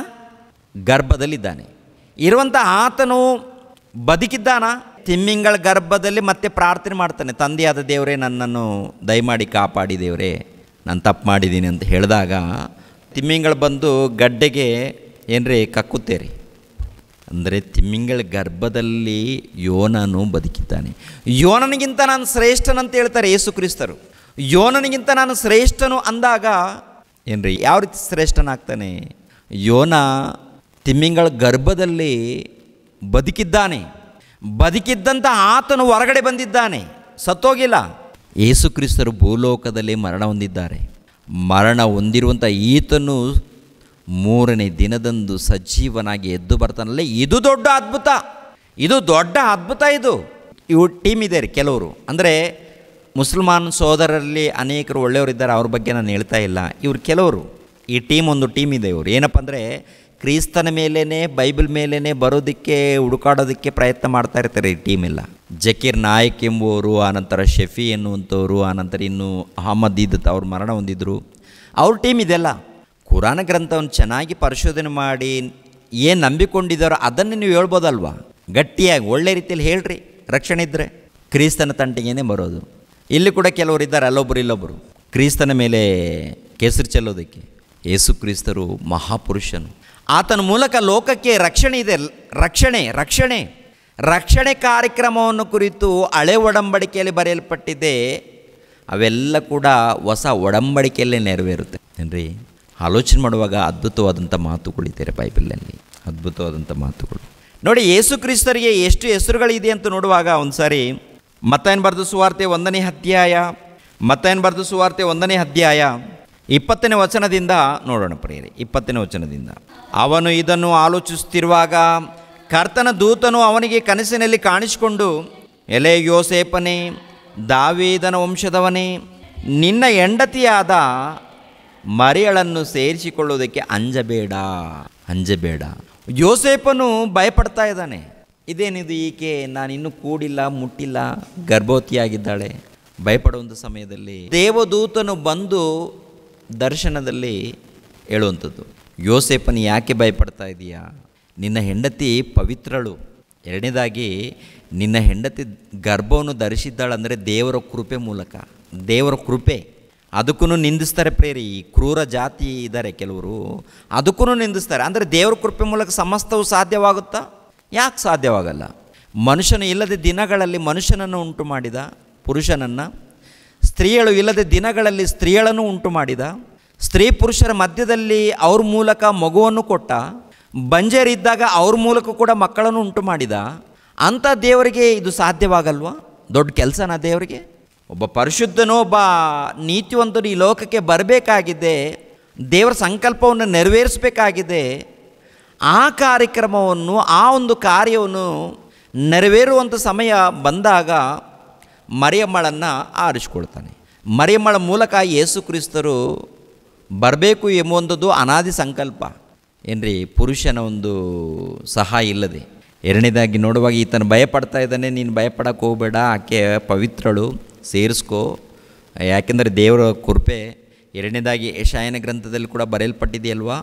ಗರ್ಭದಲ್ಲಿದ್ದಾನೆ. ಇರುವಂಥ ಆತನು ಬದುಕಿದ್ದಾನ? ತಿಮ್ಮಿಂಗಳ ಗರ್ಭದಲ್ಲಿ ಮತ್ತೆ ಪ್ರಾರ್ಥನೆ ಮಾಡ್ತಾನೆ, ತಂದೆಯಾದ ದೇವರೇ ನನ್ನನ್ನು ದಯಮಾಡಿ ಕಾಪಾಡಿ ದೇವರೇ, ನಾನು ತಪ್ಪು ಮಾಡಿದ್ದೀನಿ ಅಂತ ಹೇಳಿದಾಗ ತಿಮ್ಮಿಂಗಳು ಬಂದು ಗಡ್ಡೆಗೆ ಏನ್ರಿ ಕಕ್ಕುತ್ತೇರಿ. ಅಂದರೆ ತಿಮ್ಮಿಂಗಳ ಗರ್ಭದಲ್ಲಿ ಯೋನನು ಬದುಕಿದ್ದಾನೆ. ಯೋನನಿಗಿಂತ ನಾನು ಶ್ರೇಷ್ಠನಂತ ಹೇಳ್ತಾರೆ ಯೇಸು ಕ್ರಿಸ್ತರು. ಯೋನನಿಗಿಂತ ನಾನು ಶ್ರೇಷ್ಠನು ಅಂದಾಗ ಏನ್ರಿ, ಯಾವ ರೀತಿ ಶ್ರೇಷ್ಠನಾಗ್ತಾನೆ? ಯೋನ ತಿಮ್ಮಿಂಗಳ ಗರ್ಭದಲ್ಲಿ ಬದುಕಿದ್ದಾನೆ. ಬದುಕಿದ್ದಂಥ ಆತನು ಹೊರಗಡೆ ಬಂದಿದ್ದಾನೆ, ಸತ್ತೋಗಿಲ್ಲ. ಯೇಸು ಕ್ರಿಸ್ತರು ಭೂಲೋಕದಲ್ಲಿ ಮರಣ ಹೊಂದಿದ್ದಾರೆ. ಮರಣ ಹೊಂದಿರುವಂಥ ಈತನು ಮೂರನೇ ದಿನದಂದು ಸಜೀವನಾಗಿ ಎದ್ದು ಬರ್ತಾನಲ್ಲ, ಇದು ದೊಡ್ಡ ಅದ್ಭುತ, ಇದು ದೊಡ್ಡ ಅದ್ಭುತ. ಇದು ಇವು ಟೀಮ್ ಇದೆ ರೀ ಕೆಲವರು, ಅಂದರೆ ಮುಸಲ್ಮಾನ್ ಸೋದರರಲ್ಲಿ ಅನೇಕರು ಒಳ್ಳೆಯವರಿದ್ದಾರೆ, ಅವ್ರ ಬಗ್ಗೆ ನಾನು ಹೇಳ್ತಾ ಇಲ್ಲ. ಇವ್ರು ಕೆಲವರು, ಈ ಟೀಮ್ ಒಂದು ಟೀಮ್ ಇದೆ. ಇವರು ಏನಪ್ಪ ಅಂದರೆ, ಕ್ರಿಸ್ತನ ಮೇಲೇ ಬೈಬಲ್ ಮೇಲೇ ಬರೋದಕ್ಕೆ ಹುಡುಕಾಡೋದಕ್ಕೆ ಪ್ರಯತ್ನ ಮಾಡ್ತಾ ಇರ್ತಾರೆ ಈ ಟೀಮೆಲ್ಲ. ಜಕೀರ್ ನಾಯಕ್ ಎಂಬುವರು, ಆನಂತರ ಶಫಿ ಎನ್ನುವಂಥವ್ರು, ಆನಂತರ ಇನ್ನೂ ಅಹಮದ್ ಇದ್ದತ್ ಅವ್ರು ಮರಣ ಹೊಂದಿದ್ರು, ಅವ್ರ ಟೀಮ್ ಇದೆಲ್ಲ. ಕುರಾನ ಗ್ರಂಥವನ್ನು ಚೆನ್ನಾಗಿ ಪರಿಶೋಧನೆ ಮಾಡಿ ಏನು ನಂಬಿಕೊಂಡಿದ್ದಾರೋ ಅದನ್ನು ನೀವು ಹೇಳ್ಬೋದಲ್ವ, ಗಟ್ಟಿಯಾಗಿ ಒಳ್ಳೆ ರೀತಿಯಲ್ಲಿ ಹೇಳ್ರಿ. ರಕ್ಷಣೆ ಇದ್ದರೆ ಕ್ರಿಸ್ತನ ತಂಟಿಗೇನೆ ಬರೋದು. ಇಲ್ಲಿ ಕೂಡ ಕೆಲವರು ಇದ್ದಾರೆ, ಅಲ್ಲೊಬ್ಬರು ಇಲ್ಲೊಬ್ಬರು, ಕ್ರಿಸ್ತನ ಮೇಲೆ ಕೆಸರು ಚೆಲ್ಲೋದಕ್ಕೆ. ಯೇಸು ಕ್ರಿಸ್ತರು ಮಹಾಪುರುಷನು. ಆತನ ಮೂಲಕ ಲೋಕಕ್ಕೆ ರಕ್ಷಣೆ ಇದೆ. ರಕ್ಷಣೆ ರಕ್ಷಣೆ ರಕ್ಷಣೆ ಕಾರ್ಯಕ್ರಮವನ್ನು ಕುರಿತು ಹಳೆ ಒಡಂಬಡಿಕೆಯಲ್ಲಿ ಬರೆಯಲ್ಪಟ್ಟಿದೆ, ಅವೆಲ್ಲ ಕೂಡ ಹೊಸ ಒಡಂಬಡಿಕೆಯಲ್ಲೇ ನೆರವೇರುತ್ತೆ ಏನ್ರಿ. ಆಲೋಚನೆ ಮಾಡುವಾಗ ಅದ್ಭುತವಾದಂಥ ಮಾತುಗಳಿದ್ದಾರೆ ಬೈಬಲಲ್ಲಿ, ಅದ್ಭುತವಾದಂಥ ಮಾತುಗಳು. ನೋಡಿ, ಯೇಸು ಕ್ರಿಸ್ತರಿಗೆ ಎಷ್ಟು ಹೆಸರುಗಳಿದೆ ಅಂತ ನೋಡುವಾಗ ಒಂದು ಸಾರಿ ಮತ್ತಾಯನ ಬರೆದ ಸುವಾರ್ತೆ ಒಂದನೇ ಅಧ್ಯಾಯ ಮತ್ತಾಯನ ಬರೆದ ಸುವಾರ್ತೆ ಒಂದನೇ ಅಧ್ಯಾಯ ಇಪ್ಪತ್ತನೇ ವಚನದಿಂದ ನೋಡೋಣ ಪ್ರಿಯರೇ. ಇಪ್ಪತ್ತನೇ ವಚನದಿಂದ ಅವನು ಇದನ್ನು ಆಲೋಚಿಸುತ್ತಿರುವಾಗ ಕರ್ತನ ದೂತನು ಅವನಿಗೆ ಕನಸಿನಲ್ಲಿ ಕಾಣಿಸಿಕೊಂಡು, ಎಲೆ ಯೋಸೇಪನೇ, ದಾವೀದನ ವಂಶದವನೇ, ನಿನ್ನ ಹೆಂಡತಿಯಾದ ಮರಿಯಳನ್ನು ಸೇರಿಸಿಕೊಳ್ಳುವುದಕ್ಕೆ ಅಂಜಬೇಡ ಅಂಜಬೇಡ ಯೋಸೇಪನು ಭಯಪಡ್ತಾ ಇದ್ದಾನೆ. ಇದೇನಿದು, ಈಕೆ ನಾನಿನ್ನೂ ಕೂಡಿಲ್ಲ, ಮುಟ್ಟಿಲ್ಲ, ಗರ್ಭವತಿಯಾಗಿದ್ದಾಳೆ. ಭಯಪಡುವಂಥ ಸಮಯದಲ್ಲಿ ದೇವದೂತನು ಬಂದು ದರ್ಶನದಲ್ಲಿ ಹೇಳುವಂಥದ್ದು, ಯೋಸೇಪನು ಯಾಕೆ ಭಯಪಡ್ತಾ ಇದೀಯಾ, ನಿನ್ನ ಹೆಂಡತಿ ಪವಿತ್ರಳು, ಎರಡನೇದಾಗಿ ನಿನ್ನ ಹೆಂಡತಿ ಗರ್ಭವನ್ನು ಧರಿಸಿದ್ದಾಳಂದರೆ ದೇವರ ಕೃಪೆ ಮೂಲಕ, ದೇವರ ಕೃಪೆ. ಅದಕ್ಕೂ ನಿಂದಿಸ್ತಾರೆ ಪ್ರೇರಿ, ಕ್ರೂರ ಜಾತಿ ಇದ್ದಾರೆ ಕೆಲವರು, ಅದಕ್ಕೂ ನಿಂದಿಸ್ತಾರೆ. ಅಂದರೆ ದೇವರ ಕೃಪೆ ಮೂಲಕ ಸಮಸ್ತವು ಸಾಧ್ಯವಾಗುತ್ತಾ? ಯಾಕೆ ಸಾಧ್ಯವಾಗಲ್ಲ? ಮನುಷ್ಯನು ಇಲ್ಲದೆ ದಿನಗಳಲ್ಲಿ ಮನುಷ್ಯನನ್ನು ಉಂಟು ಮಾಡಿದ ಪುರುಷನನ್ನು, ಸ್ತ್ರೀಯಳು ಇಲ್ಲದೆ ದಿನಗಳಲ್ಲಿ ಸ್ತ್ರೀಗಳನ್ನು ಉಂಟು ಮಾಡಿದ, ಸ್ತ್ರೀ ಪುರುಷರ ಮಧ್ಯದಲ್ಲಿ ಅವ್ರ ಮೂಲಕ ಮಗುವನ್ನು ಕೊಟ್ಟ, ಬಂಜರಿದ್ದಾಗ ಅವ್ರ ಮೂಲಕ ಕೂಡ ಮಕ್ಕಳನ್ನು ಉಂಟು ಮಾಡಿದ ಅಂಥ ದೇವರಿಗೆ ಇದು ಸಾಧ್ಯವಾಗಲ್ವಾ? ದೊಡ್ಡ ಕೆಲಸನ ದೇವರಿಗೆ. ಒಬ್ಬ ಪರಿಶುದ್ಧನೋ ಒಬ್ಬ ನೀತಿವಂತನು ಈ ಲೋಕಕ್ಕೆ ಬರಬೇಕಾಗಿದೆ, ದೇವರ ಸಂಕಲ್ಪವನ್ನು ನೆರವೇರಿಸಬೇಕಾಗಿದೆ. ಆ ಕಾರ್ಯಕ್ರಮವನ್ನು ಆ ಒಂದು ಕಾರ್ಯವನ್ನು ನೆರವೇರುವಂಥ ಸಮಯ ಬಂದಾಗ ಮರಿಯಮ್ಮಳನ್ನು ಆರಿಸ್ಕೊಳ್ತಾನೆ. ಮರಿಯಮ್ಮಳ ಮೂಲಕ ಯೇಸು ಕ್ರಿಸ್ತರು ಬರಬೇಕು ಎಂಬುವಂಥದ್ದು ಅನಾದಿ ಸಂಕಲ್ಪ ಏನ್ರಿ, ಪುರುಷನ ಒಂದು ಸಹಾಯ ಇಲ್ಲದೆ. ಎರಡನೇದಾಗಿ ನೋಡುವಾಗ ಈತನ ಭಯಪಡ್ತಾ ಇದ್ದಾನೆ, ನೀನು ಭಯಪಡಕ್ಕೆ ಹೋಗಬೇಡ, ಆಕೆ ಪವಿತ್ರಳು, ಸೇರಿಸ್ಕೋ, ಯಾಕೆಂದರೆ ದೇವರ ಕೃಪೆ. ಎರಡನೇದಾಗಿ ಯೆಶಾಯನ ಗ್ರಂಥದಲ್ಲಿ ಕೂಡ ಬರೆಯಲ್ಪಟ್ಟಿದೆಯಲ್ವಾ,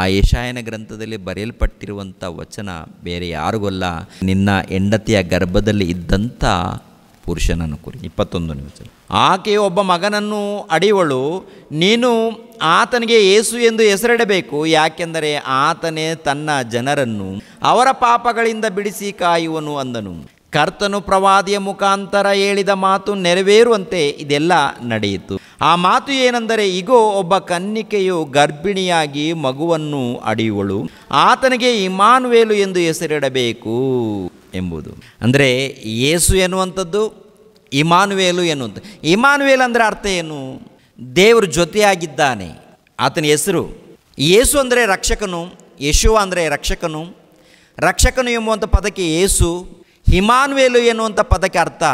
ಆ ಯೆಶಾಯನ ಗ್ರಂಥದಲ್ಲಿ ಬರೆಯಲ್ಪಟ್ಟಿರುವಂಥ ವಚನ ಬೇರೆ ಯಾರಿಗಲ್ಲ, ನಿನ್ನ ಹೆಂಡತಿಯ ಗರ್ಭದಲ್ಲಿ ಇದ್ದಂಥ ಪುರುಷನನ್ನು ಕುರಿ. ಇಪ್ಪತ್ತೊಂದನೇ ವಚನ, ಆಕೆಯು ಒಬ್ಬ ಮಗನನ್ನು ಅಡಿಯವಳು, ನೀನು ಆತನಿಗೆ ಯೇಸು ಎಂದು ಹೆಸರಿಡಬೇಕು, ಯಾಕೆಂದರೆ ಆತನೇ ತನ್ನ ಜನರನ್ನು ಅವರ ಪಾಪಗಳಿಂದ ಬಿಡಿಸಿ ಕಾಯುವನು ಅಂದನು. ಕರ್ತನು ಪ್ರವಾದಿಯ ಮುಖಾಂತರ ಹೇಳಿದ ಮಾತು ನೆರವೇರುವಂತೆ ಇದೆಲ್ಲ ನಡೆಯಿತು. ಆ ಮಾತು ಏನೆಂದರೆ, ಇಗೋ, ಒಬ್ಬ ಕನ್ನಿಕೆಯು ಗರ್ಭಿಣಿಯಾಗಿ ಮಗುವನ್ನು ಅಡಿಯುವಳು, ಆತನಿಗೆ ಇಮ್ಮಾನುವೇಲು ಎಂದು ಹೆಸರಿಡಬೇಕು ಎಂಬುದು. ಅಂದರೆ ಯೇಸು ಎನ್ನುವಂಥದ್ದು ಇಮ್ಮಾನುವೇಲು ಎನ್ನುವಂಥದ್ದು. ಇಮ್ಮಾನುವೇಲು ಅಂದರೆ ಅರ್ಥ ಏನು? ದೇವರು ಜೊತೆಯಾಗಿದ್ದಾನೆ, ಆತನ ಹೆಸರು. ಯೇಸು ಅಂದರೆ ರಕ್ಷಕನು, ಯೇಶು ಅಂದರೆ ರಕ್ಷಕನು. ರಕ್ಷಕನು ಎಂಬುವಂಥ ಪದಕ್ಕೆ ಯೇಸು, ಇಮ್ಮಾನುವೇಲು ಎನ್ನುವಂಥ ಪದಕ್ಕೆ ಅರ್ಥ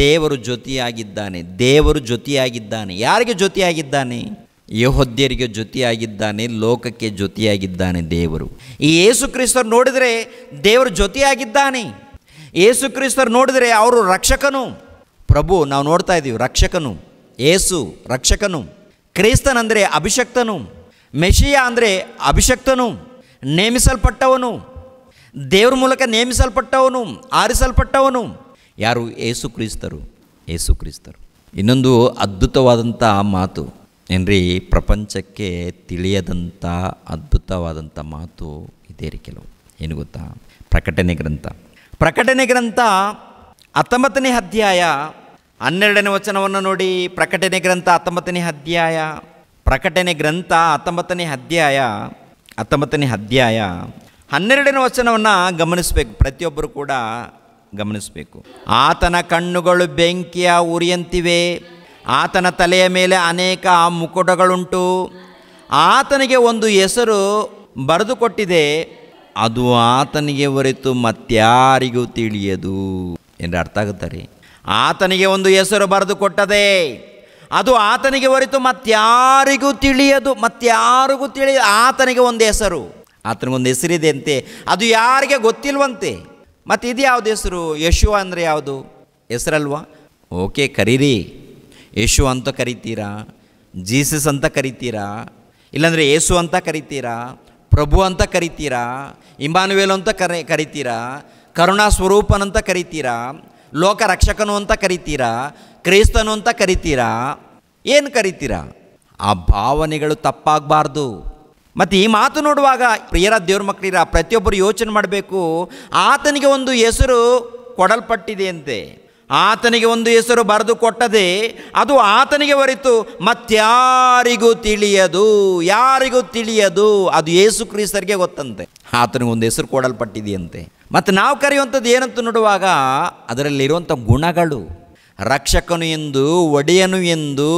ದೇವರು ಜೊತೆಯಾಗಿದ್ದಾನೆ. ದೇವರು ಜೊತೆಯಾಗಿದ್ದಾನೆ. ಯಾರಿಗೆ ಜೊತೆಯಾಗಿದ್ದಾನೆ? ಯೆಹೂದ್ಯರಿಗೆ ಜೊತೆಯಾಗಿದ್ದಾನೆ, ಲೋಕಕ್ಕೆ ಜೊತೆಯಾಗಿದ್ದಾನೆ ದೇವರು. ಈ ಯೇಸು ಕ್ರಿಸ್ತರು ನೋಡಿದರೆ ದೇವರು ಜೊತೆಯಾಗಿದ್ದಾನೆ. ಯೇಸು ಕ್ರಿಸ್ತರು ನೋಡಿದರೆ ಅವರು ರಕ್ಷಕನು, ಪ್ರಭು. ನಾವು ನೋಡ್ತಾ ಇದ್ದೀವಿ, ರಕ್ಷಕನು ಯೇಸು, ರಕ್ಷಕನು. ಕ್ರಿಸ್ತನಂದರೆ ಅಭಿಷಕ್ತನು, ಮೆಷಿಯ ಅಂದರೆ ಅಭಿಷಕ್ತನು, ನೇಮಿಸಲ್ಪಟ್ಟವನು, ದೇವ್ರ ಮೂಲಕ ನೇಮಿಸಲ್ಪಟ್ಟವನು, ಆರಿಸಲ್ಪಟ್ಟವನು. ಯಾರು? ಯೇಸು ಕ್ರಿಸ್ತರು, ಯೇಸು ಕ್ರಿಸ್ತರು. ಇನ್ನೊಂದು ಅದ್ಭುತವಾದಂಥ ಮಾತು ಏನ್ರಿ, ಪ್ರಪಂಚಕ್ಕೆ ತಿಳಿಯದಂಥ ಅದ್ಭುತವಾದಂಥ ಮಾತು ಇದೇ ರೀ. ಕೆಲವು ಏನು ಗೊತ್ತಾ, ಪ್ರಕಟಣೆ ಗ್ರಂಥ, ಪ್ರಕಟಣೆ ಗ್ರಂಥ ಹತ್ತೊಂಬತ್ತನೇ ಅಧ್ಯಾಯ ಹನ್ನೆರಡನೇ ವಚನವನ್ನು ನೋಡಿ. ಪ್ರಕಟಣೆ ಗ್ರಂಥ ಹತ್ತೊಂಬತ್ತನೇ ಅಧ್ಯಾಯ ಪ್ರಕಟಣೆ ಗ್ರಂಥ ಹತ್ತೊಂಬತ್ತನೇ ಅಧ್ಯಾಯ ಹತ್ತೊಂಬತ್ತನೇ ಅಧ್ಯಾಯ ಹನ್ನೆರಡನೇ ವಚನವನ್ನು ಗಮನಿಸಬೇಕು, ಪ್ರತಿಯೊಬ್ಬರು ಕೂಡ ಗಮನಿಸಬೇಕು. ಆತನ ಕಣ್ಣುಗಳು ಬೆಂಕಿಯ ಉರಿಯಂತಿವೆ, ಆತನ ತಲೆಯ ಮೇಲೆ ಅನೇಕ ಮುಕುಟಗಳುಂಟು, ಆತನಿಗೆ ಒಂದು ಹೆಸರು ಬರೆದುಕೊಟ್ಟಿದೆ, ಅದು ಆತನಿಗೆ ಹೊರತು ಮತ್ತಾರಿಗೂ ತಿಳಿಯದು ಎಂದು ಅರ್ಥ ಆಗುತ್ತಾರೆ. ಆತನಿಗೆ ಒಂದು ಹೆಸರು ಬರೆದುಕೊಟ್ಟದೆ, ಅದು ಆತನಿಗೆ ಹೊರತು ಮತ್ತಾರಿಗೂ ತಿಳಿಯದು, ಮತ್ತಾರಿಗೂ ತಿಳಿಯದು. ಆತನಿಗೆ ಒಂದು ಹೆಸರು, ಆತನಿಗೊಂದು ಹೆಸರಿದೆ ಅಂತೆ, ಅದು ಯಾರಿಗೆ ಗೊತ್ತಿಲ್ವಂತೆ. ಮತ್ತು ಇದು ಯಾವುದು ಹೆಸರು? ಯೇಶು ಅಂದರೆ ಯಾವುದು ಹೆಸರಲ್ವಾ? ಓಕೆ, ಕರೀರಿ, ಯೇಶು ಅಂತ ಕರಿತೀರಾ, ಜೀಸಸ್ ಅಂತ ಕರಿತೀರಾ, ಇಲ್ಲಾಂದರೆ ಯೇಸು ಅಂತ ಕರಿತೀರಾ, ಪ್ರಭು ಅಂತ ಕರಿತೀರಾ, ಇಮ್ಮಾನುವೇಲು ಅಂತ ಕರೆ ಕರಿತೀರಾ, ಕರುಣಾ ಸ್ವರೂಪನಂತ ಕರಿತೀರಾ, ಲೋಕ ರಕ್ಷಕನು ಅಂತ ಕರಿತೀರಾ, ಕ್ರಿಸ್ತನು ಅಂತ ಕರಿತೀರಾ, ಏನು ಕರಿತೀರಾ? ಆ ಭಾವನೆಗಳು ತಪ್ಪಾಗಬಾರ್ದು. ಮತ್ತು ಈ ಮಾತು ನೋಡುವಾಗ ಪ್ರಿಯರ ದೇವ್ರ ಮಕ್ಕಳಿರ, ಪ್ರತಿಯೊಬ್ಬರು ಯೋಚನೆ ಮಾಡಬೇಕು. ಆತನಿಗೆ ಒಂದು ಹೆಸರು ಕೊಡಲ್ಪಟ್ಟಿದೆಯಂತೆ, ಆತನಿಗೆ ಒಂದು ಹೆಸರು ಬರೆದು ಕೊಟ್ಟದೆ, ಅದು ಆತನಿಗೆ ಹೊರತು ಮತ್ತಾರಿಗೂ ತಿಳಿಯದು, ಯಾರಿಗೂ ತಿಳಿಯದು. ಅದು ಯೇಸು ಕ್ರಿಸ್ತರಿಗೆ ಗೊತ್ತಂತೆ, ಆತನಿಗೊಂದು ಹೆಸರು ಕೊಡಲ್ಪಟ್ಟಿದೆಯಂತೆ. ಮತ್ತು ನಾವು ಕರೆಯುವಂಥದ್ದು ಏನಂತ ನೋಡುವಾಗ ಅದರಲ್ಲಿರುವಂಥ ಗುಣಗಳು, ರಕ್ಷಕನು ಎಂದು, ಒಡೆಯನು ಎಂದು,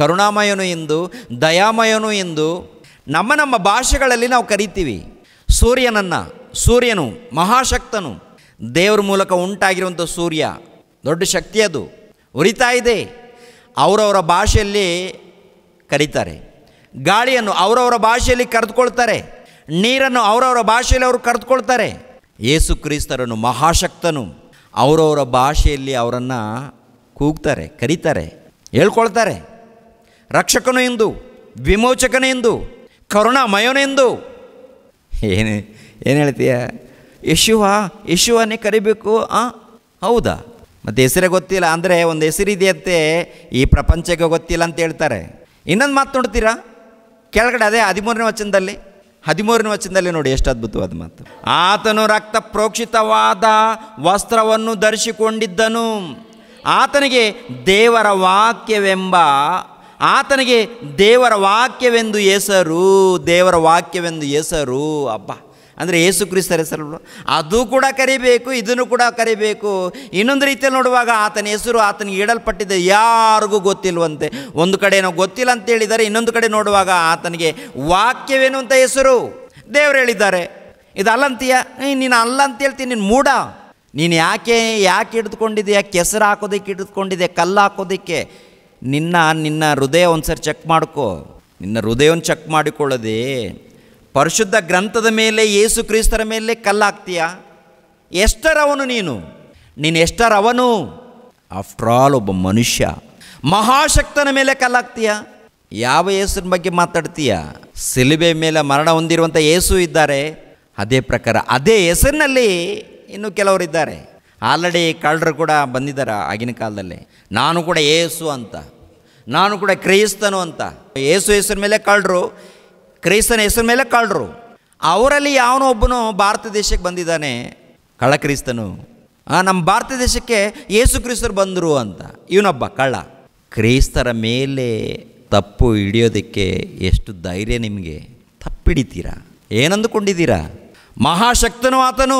ಕರುಣಾಮಯನು ಎಂದು, ದಯಾಮಯನು ಎಂದು ನಮ್ಮ ನಮ್ಮ ಭಾಷೆಗಳಲ್ಲಿ ನಾವು ಕರಿತೀವಿ. ಸೂರ್ಯನನ್ನು, ಸೂರ್ಯನು ಮಹಾಶಕ್ತನು, ದೇವ್ರ ಮೂಲಕ ಉಂಟಾಗಿರುವಂಥ ಸೂರ್ಯ, ದೊಡ್ಡ ಶಕ್ತಿ ಅದು, ಉರಿತಾ ಇದೆ, ಅವರವರ ಭಾಷೆಯಲ್ಲಿ ಕರೀತಾರೆ. ಗಾಳಿಯನ್ನು ಅವರವರ ಭಾಷೆಯಲ್ಲಿ ಕರೆದುಕೊಳ್ತಾರೆ, ನೀರನ್ನು ಅವರವರ ಭಾಷೆಯಲ್ಲಿ ಅವರು ಕರೆದುಕೊಳ್ತಾರೆ. ಯೇಸು ಕ್ರಿಸ್ತರನ್ನು ಮಹಾಶಕ್ತನು, ಅವರವರ ಭಾಷೆಯಲ್ಲಿ ಅವರನ್ನು ಕೂಗ್ತಾರೆ, ಕರೀತಾರೆ, ಹೇಳ್ಕೊಳ್ತಾರೆ. ರಕ್ಷಕನು ಎಂದು, ವಿಮೋಚಕನೆಂದು, ಕರುಣಾಮಯನೆಂದು. ಏನು ಏನು ಹೇಳ್ತೀಯ? ಯೇಸುವಾ, ಯೇಸುವನ್ನೇ ಕರಿಬೇಕು. ಹಾಂ, ಹೌದಾ? ಮತ್ತು ಹೆಸರೇ ಗೊತ್ತಿಲ್ಲ ಅಂದರೆ ಒಂದು ಹೆಸರಿದೆಯಂತೆ, ಈ ಪ್ರಪಂಚಕ್ಕೆ ಗೊತ್ತಿಲ್ಲ ಅಂತ ಹೇಳ್ತಾರೆ. ಇನ್ನೊಂದು ಮಾತು ನೋಡ್ತೀರಾ ಕೆಳಗಡೆ, ಅದೇ ಹದಿಮೂರನೇ ವಚನದಲ್ಲಿ, ಹದಿಮೂರನೇ ವಚನದಲ್ಲಿ ನೋಡಿ ಎಷ್ಟು ಅದ್ಭುತವಾದ ಮಾತು. ಆತನು ರಕ್ತ ಪ್ರೋಕ್ಷಿತವಾದ ವಸ್ತ್ರವನ್ನು ಧರಿಸಿಕೊಂಡಿದ್ದನು, ಆತನಿಗೆ ದೇವರ ವಾಕ್ಯವೆಂಬ ಆತನಿಗೆ ದೇವರ ವಾಕ್ಯವೆಂದು ಹೆಸರು, ದೇವರ ವಾಕ್ಯವೆಂದು ಹೆಸರು. ಅಬ್ಬ ಅಂದರೆ ಯೇಸು ಕ್ರಿಸ್ತರ ಹೆಸರು ಅದು ಕೂಡ ಕರಿಬೇಕು, ಇದನ್ನು ಕೂಡ ಕರಿಬೇಕು. ಇನ್ನೊಂದು ರೀತಿಯಲ್ಲಿ ನೋಡುವಾಗ ಆತನ ಹೆಸರು ಆತನಿಗೆ ಇಡಲ್ಪಟ್ಟಿದೆ, ಯಾರಿಗೂ ಗೊತ್ತಿಲ್ವಂತೆ. ಒಂದು ಕಡೆ ಏನೋ ಗೊತ್ತಿಲ್ಲ ಅಂತ ಹೇಳಿದ್ದಾರೆ, ಇನ್ನೊಂದು ಕಡೆ ನೋಡುವಾಗ ಆತನಿಗೆ ವಾಕ್ಯವೇನು ಅಂತ ಹೆಸರು ದೇವರು ಹೇಳಿದ್ದಾರೆ. ಇದು ಅಲ್ಲಂತೀಯ, ನೀನು ಅಲ್ಲ ಅಂತ ಹೇಳ್ತೀನಿ, ನೀನು ಮೂಢ, ನೀನು ಯಾಕೆ ಯಾಕೆ ಹಿಡಿದುಕೊಂಡಿದೆಯಾ, ಕೆಸರು ಹಾಕೋದಕ್ಕೆ ಹಿಡಿದುಕೊಂಡಿದೆ, ಕಲ್ಲು ಹಾಕೋದಕ್ಕೆ. ನಿನ್ನ ನಿನ್ನ ಹೃದಯ ಒಂದು ಸರಿ ಚೆಕ್ ಮಾಡ್ಕೋ, ನಿನ್ನ ಹೃದಯವನ್ನು ಚೆಕ್ ಮಾಡಿಕೊಳ್ಳದೆ ಪರಿಶುದ್ಧ ಗ್ರಂಥದ ಮೇಲೆ ಯೇಸು ಕ್ರಿಸ್ತರ ಮೇಲೆ ಕಲ್ಲಾಗ್ತೀಯ. ಎಷ್ಟರವನು ನೀನು ನೀನು ಎಷ್ಟರವನು? ಆಫ್ಟರ್ ಆಲ್ ಒಬ್ಬ ಮನುಷ್ಯ, ಮಹಾಶಕ್ತನ ಮೇಲೆ ಕಲ್ಲಾಗ್ತೀಯ. ಯಾವ ಯೇಸುವಿನ ಬಗ್ಗೆ ಮಾತಾಡ್ತೀಯ? ಸಿಲುಬೆ ಮೇಲೆ ಮರಣ ಹೊಂದಿರುವಂಥ ಯೇಸು ಇದ್ದಾರೆ. ಅದೇ ಪ್ರಕಾರ ಅದೇ ಹೆಸರಿನಲ್ಲಿ ಇನ್ನೂ ಕೆಲವರಿದ್ದಾರೆ. ಆಲ್ರೆಡಿ ಕಳ್ಳರು ಕೂಡ ಬಂದಿದ್ದಾರೆ ಆಗಿನ ಕಾಲದಲ್ಲಿ. ನಾನು ಕೂಡ ಯೇಸು ಅಂತ, ನಾನು ಕೂಡ ಕ್ರೈಸ್ತನು ಅಂತ. ಯೇಸು ಹೆಸರು ಮೇಲೆ ಕಳ್ಳರು, ಕ್ರೈಸ್ತನ ಹೆಸರು ಮೇಲೆ ಕಳ್ಳರು. ಅವರಲ್ಲಿ ಯಾವನೋ ಒಬ್ಬನು ಭಾರತ ದೇಶಕ್ಕೆ ಬಂದಿದ್ದಾನೆ, ಕಳ್ಳ ಕ್ರೈಸ್ತನು. ನಮ್ಮ ಭಾರತ ದೇಶಕ್ಕೆ ಯೇಸು ಕ್ರಿಸ್ತರು ಬಂದರು ಅಂತ ಇವನೊಬ್ಬ ಕಳ್ಳ. ಕ್ರೈಸ್ತರ ಮೇಲೆ ತಪ್ಪು ಹಿಡಿಯೋದಕ್ಕೆ ಎಷ್ಟು ಧೈರ್ಯ ನಿಮಗೆ? ತಪ್ಪಿಡಿತೀರಾ? ಏನಂದುಕೊಂಡಿದ್ದೀರಾ? ಮಹಾಶಕ್ತನು ಆತನು,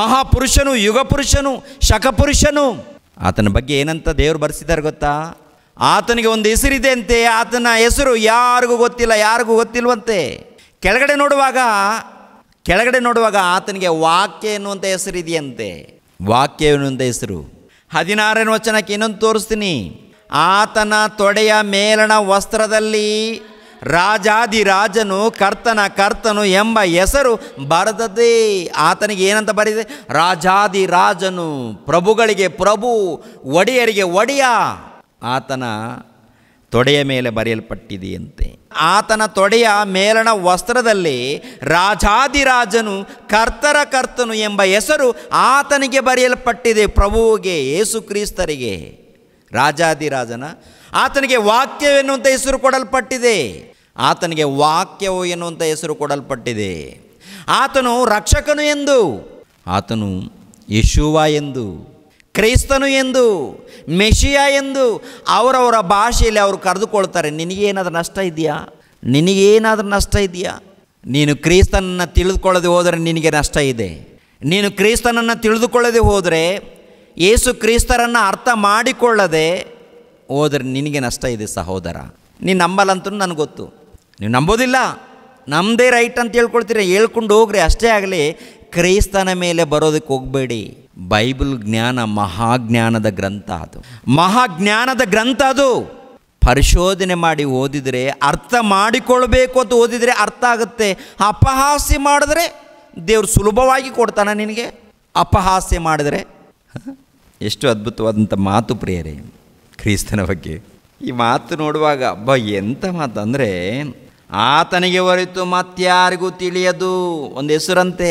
ಮಹಾಪುರುಷನು, ಯುಗಪುರುಷನು, ಶಕಪುರುಷನು. ಆತನ ಬಗ್ಗೆ ಏನಂತ ದೇವರು ಬರೆಸಿದ್ದಾರೆ ಗೊತ್ತಾ? ಆತನಿಗೆ ಒಂದು ಹೆಸರಿದೆ ಅಂತೆ, ಆತನ ಹೆಸರು ಯಾರಿಗೂ ಗೊತ್ತಿಲ್ಲ, ಯಾರಿಗೂ ಗೊತ್ತಿಲ್ವಂತೆ. ಕೆಳಗಡೆ ನೋಡುವಾಗ ಕೆಳಗಡೆ ನೋಡುವಾಗ ಆತನಿಗೆ ವಾಕ್ಯ ಎನ್ನುವಂಥ ಹೆಸರಿದೆಯಂತೆ. ವಾಕ್ಯ ಎನ್ನುವಂಥ ಹೆಸರು ಹದಿನಾರನೇ ವಚನಕ್ಕೆ ಇನ್ನೊಂದು ತೋರಿಸ್ತೀನಿ. ಆತನ ತೊಡೆಯ ಮೇಲಣ ವಸ್ತ್ರದಲ್ಲಿ ರಾಜಾದಿರಾಜನು ಕರ್ತನ ಕರ್ತನು ಎಂಬ ಹೆಸರು ಬರೆದದ್ದೇ. ಆತನಿಗೆ ಏನಂತ ಬರೆದಿದೆ? ರಾಜಾದಿರಾಜನು, ಪ್ರಭುಗಳಿಗೆ ಪ್ರಭು, ಒಡೆಯರಿಗೆ ಒಡೆಯ ಆತನ ತೊಡೆಯ ಮೇಲೆ ಬರೆಯಲ್ಪಟ್ಟಿದೆಯಂತೆ. ಆತನ ತೊಡೆಯ ಮೇಲಣ ವಸ್ತ್ರದಲ್ಲಿ ರಾಜಾದಿರಾಜನು ಕರ್ತರ ಕರ್ತನು ಎಂಬ ಹೆಸರು ಆತನಿಗೆ ಬರೆಯಲ್ಪಟ್ಟಿದೆ. ಪ್ರಭುವಿಗೆ, ಯೇಸು ಕ್ರಿಸ್ತರಿಗೆ, ರಾಜಾದಿರಾಜನ ಆತನಿಗೆ ವಾಕ್ಯವೆನ್ನುವಂಥ ಹೆಸರು ಕೊಡಲ್ಪಟ್ಟಿದೆ. ಆತನಿಗೆ ವಾಕ್ಯವು ಎನ್ನುವಂಥ ಹೆಸರು ಕೊಡಲ್ಪಟ್ಟಿದೆ. ಆತನು ರಕ್ಷಕನು ಎಂದು, ಆತನು ಯೇಸುವ ಎಂದು, ಕ್ರೈಸ್ತನು ಎಂದು, ಮೆಷಿಯ ಎಂದು ಅವರವರ ಭಾಷೆಯಲ್ಲಿ ಅವರು ಕರೆದುಕೊಳ್ತಾರೆ. ನಿನಗೇನಾದರೂ ನಷ್ಟ ಇದೆಯಾ? ನಿನಗೇನಾದರೂ ನಷ್ಟ ಇದೆಯಾ? ನೀನು ಕ್ರೈಸ್ತನನ್ನು ತಿಳಿದುಕೊಳ್ಳದೆ ಹೋದರೆ ನಿನಗೆ ನಷ್ಟ ಇದೆ. ನೀನು ಕ್ರೈಸ್ತನನ್ನು ತಿಳಿದುಕೊಳ್ಳದೆ ಹೋದರೆ, ಯೇಸು ಕ್ರಿಸ್ತರನ್ನು ಅರ್ಥ ಮಾಡಿಕೊಳ್ಳದೆ ಹೋದರೆ ನಿನಗೆ ನಷ್ಟ ಇದೆ ಸಹೋದರ. ನೀನು ನಂಬಲ್ಲ ಅಂತೂ ನನಗೆ ಗೊತ್ತು, ನೀವು ನಂಬೋದಿಲ್ಲ, ನಮ್ಮದೇ ರೈಟ್ ಅಂತ ಹೇಳ್ಕೊಳ್ತೀರಿ. ಹೇಳ್ಕೊಂಡು ಹೋಗ್ರಿ, ಅಷ್ಟೇ ಆಗಲಿ. ಕ್ರೈಸ್ತನ ಮೇಲೆ ಬರೋದಕ್ಕೆ ಹೋಗಬೇಡಿ. ಬೈಬಲ್ ಜ್ಞಾನ ಮಹಾಜ್ಞಾನದ ಗ್ರಂಥ, ಅದು ಮಹಾಜ್ಞಾನದ ಗ್ರಂಥ. ಅದು ಪರಿಶೋಧನೆ ಮಾಡಿ ಓದಿದರೆ, ಅರ್ಥ ಮಾಡಿಕೊಳ್ಬೇಕು ಅಂತ ಓದಿದರೆ ಅರ್ಥ ಆಗುತ್ತೆ. ಅಪಹಾಸ್ಯ ಮಾಡಿದ್ರೆ ದೇವ್ರು ಸುಲಭವಾಗಿ ಕೊಡ್ತಾನೆ ನಿನಗೆ. ಅಪಹಾಸ್ಯ ಮಾಡಿದರೆ ಎಷ್ಟು ಅದ್ಭುತವಾದಂಥ ಮಾತು ಪ್ರಿಯರೇ ಕ್ರಿಸ್ತನ ಬಗ್ಗೆ. ಈ ಮಾತು ನೋಡುವಾಗ ಅಬ್ಬ ಎಂಥ ಮಾತು ಅಂದರೆ, ಆತನಿಗೆ ಹೊರತು ಮತ್ತಾರಿಗೂ ತಿಳಿಯದು. ಒಂದು ಹೆಸರಂತೆ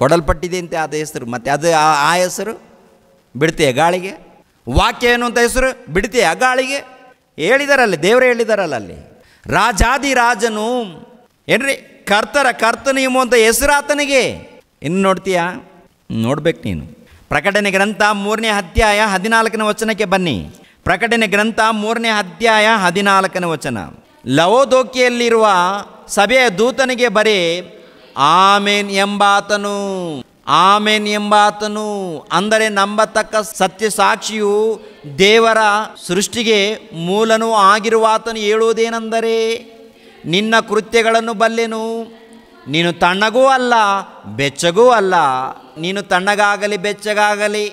ಕೊಡಲ್ಪಟ್ಟಿದೆ ಅಂತೆ, ಅದು ಹೆಸರು. ಮತ್ತೆ ಅದು ಆ ಹೆಸರು ಬಿಡ್ತೀಯ ಗಾಳಿಗೆ? ವಾಕ್ಯ ಎನ್ನುವಂಥ ಹೆಸರು ಬಿಡ್ತೀಯ ಗಾಳಿಗೆ? ಹೇಳಿದಾರಲ್ಲ ದೇವರು, ಹೇಳಿದಾರಲ್ಲ ಅಲ್ಲಿ, ರಾಜಾದಿರಾಜನು ಏನ್ರಿ, ಕರ್ತರ ಕರ್ತನು ಎಂಬುವಂಥ ಹೆಸರು ಆತನಿಗೆ. ಇನ್ನು ನೋಡ್ತೀಯಾ? ನೋಡ್ಬೇಕು ನೀನು. ಪ್ರಕಟಣೆ ಗ್ರಂಥ ಮೂರನೇ ಅಧ್ಯಾಯ ಹದಿನಾಲ್ಕನೇ ವಚನಕ್ಕೆ ಬನ್ನಿ. ಪ್ರಕಟಣೆ ಗ್ರಂಥ ಮೂರನೇ ಅಧ್ಯಾಯ ಹದಿನಾಲ್ಕನೇ ವಚನ. ಲವೋದೋಕಿಯಲ್ಲಿರುವ ಸಭೆಯ ದೂತನಿಗೆ ಬರೆ, ಆಮೇನ್ ಎಂಬಾತನು, ಆಮೇನ್ ಎಂಬಾತನು ಅಂದರೆ ನಂಬತಕ್ಕ ಸತ್ಯ ಸಾಕ್ಷಿಯು ದೇವರ ಸೃಷ್ಟಿಗೆ ಮೂಲನೂ ಆಗಿರುವಾತನು ಹೇಳುವುದೇನೆಂದರೆ, ನಿನ್ನ ಕೃತ್ಯಗಳನ್ನು ಬಲ್ಲೆನು, ನೀನು ತಣ್ಣಗೂ ಅಲ್ಲ ಬೆಚ್ಚಗೂ ಅಲ್ಲ. ನೀನು ತಣ್ಣಗಾಗಲಿ ಬೆಚ್ಚಗಾಗಲಿ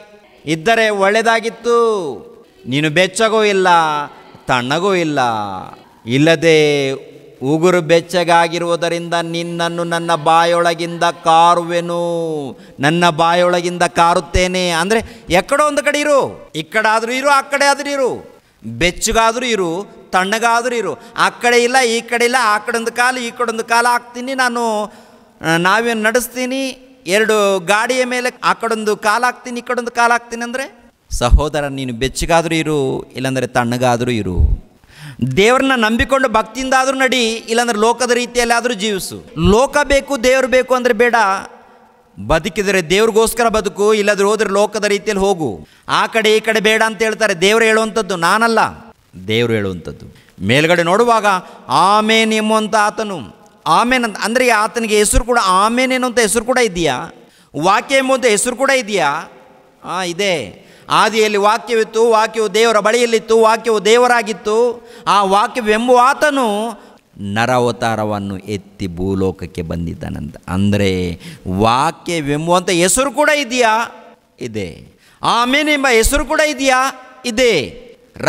ಇದ್ದರೆ ಒಳ್ಳೆಯದಾಗಿತ್ತು, ನೀನು ಬೆಚ್ಚಗೂ ಇಲ್ಲ ತಣ್ಣಗೂ ಇಲ್ಲ. ಇಲ್ಲದೆ ಉಗುರು ಬೆಚ್ಚಗಾಗಿರುವುದರಿಂದ ನಿನ್ನನ್ನು ನನ್ನ ಬಾಯೊಳಗಿಂದ ಕಾರುವೆನು, ನನ್ನ ಬಾಯೊಳಗಿಂದ ಕಾರುತ್ತೇನೆ. ಅಂದರೆ ಎಕ್ಕಡೋ ಒಂದು ಕಡೆ ಇರು, ಈ ಕಡೆ ಆದರೂ ಇರು, ಆ ಕಡೆ ಆದರೂ ಇರು, ಬೆಚ್ಚಗಾದರೂ ಇರು ತಣ್ಣಗಾದರೂ ಇರು, ಆ ಕಡೆ ಇಲ್ಲ ಈ ಕಡೆ ಇಲ್ಲ, ಆ ಕಡೊಂದು ಕಾಲು ಈ ಕಡೊಂದು ಕಾಲು ಹಾಕ್ತೀನಿ ನಾನು, ನಾವೇನು ನಡೆಸ್ತೀನಿ ಎರಡು ಗಾಡಿಯ ಮೇಲೆ ಆ ಕಡೊಂದು ಕಾಲು ಹಾಕ್ತೀನಿ ಈ ಕಡೊಂದು ಕಾಲು ಹಾಕ್ತೀನಿ. ಅಂದರೆ ಸಹೋದರ, ನೀನು ಬೆಚ್ಚಗಾದರೂ ಇರು, ಇಲ್ಲಾಂದರೆ ತಣ್ಣಗಾದರೂ ಇರು. ದೇವರನ್ನ ನಂಬಿಕೊಂಡು ಭಕ್ತಿಯಿಂದ ಆದರೂ ನಡಿ, ಇಲ್ಲಾಂದ್ರೆ ಲೋಕದ ರೀತಿಯಲ್ಲಿ ಆದರೂ ಜೀವಿಸು. ಲೋಕ ಬೇಕು, ದೇವರು ಬೇಕು ಅಂದರೆ ಬೇಡ. ಬದುಕಿದರೆ ದೇವ್ರಿಗೋಸ್ಕರ ಬದುಕು, ಇಲ್ಲಾಂದ್ರೆ ಹೋದರೆ ಲೋಕದ ರೀತಿಯಲ್ಲಿ ಹೋಗು. ಆ ಕಡೆ ಈ ಕಡೆ ಬೇಡ ಅಂತ ಹೇಳ್ತಾರೆ ದೇವರು ಹೇಳುವಂಥದ್ದು, ನಾನಲ್ಲ ದೇವರು ಹೇಳುವಂಥದ್ದು. ಮೇಲ್ಗಡೆ ನೋಡುವಾಗ ಆಮೇನ್ ಎಂಬುವಂಥ ಆತನು, ಆಮೇನ್ ಅಂತ ಅಂದರೆ ಆತನಿಗೆ ಹೆಸರು ಕೂಡ ಆಮೇನ್ ಎನ್ನುವಂಥ ಹೆಸರು ಕೂಡ ಇದೆಯಾ, ವಾಕ್ಯ ಎಂಬುವಂಥ ಹೆಸರು ಕೂಡ ಇದೆಯಾ? ಹಾಂ, ಇದೆ. ಆದಿಯಲ್ಲಿ ವಾಕ್ಯವಿತ್ತು, ವಾಕ್ಯವು ದೇವರ ಬಳಿಯಲ್ಲಿತ್ತು, ವಾಕ್ಯವು ದೇವರಾಗಿತ್ತು. ಆ ವಾಕ್ಯವೆಂಬುವ ಆತನು ನರಾವತಾರವನ್ನು ಎತ್ತಿ ಭೂಲೋಕಕ್ಕೆ ಬಂದಿದ್ದಾನಂತ. ಅಂದರೆ ವಾಕ್ಯವೆಂಬುವಂಥ ಹೆಸರು ಕೂಡ ಇದೆಯಾ? ಇದೆ. ಆಮೇನ್ ಎಂಬ ಹೆಸರು ಕೂಡ ಇದೆಯಾ? ಇದೆ.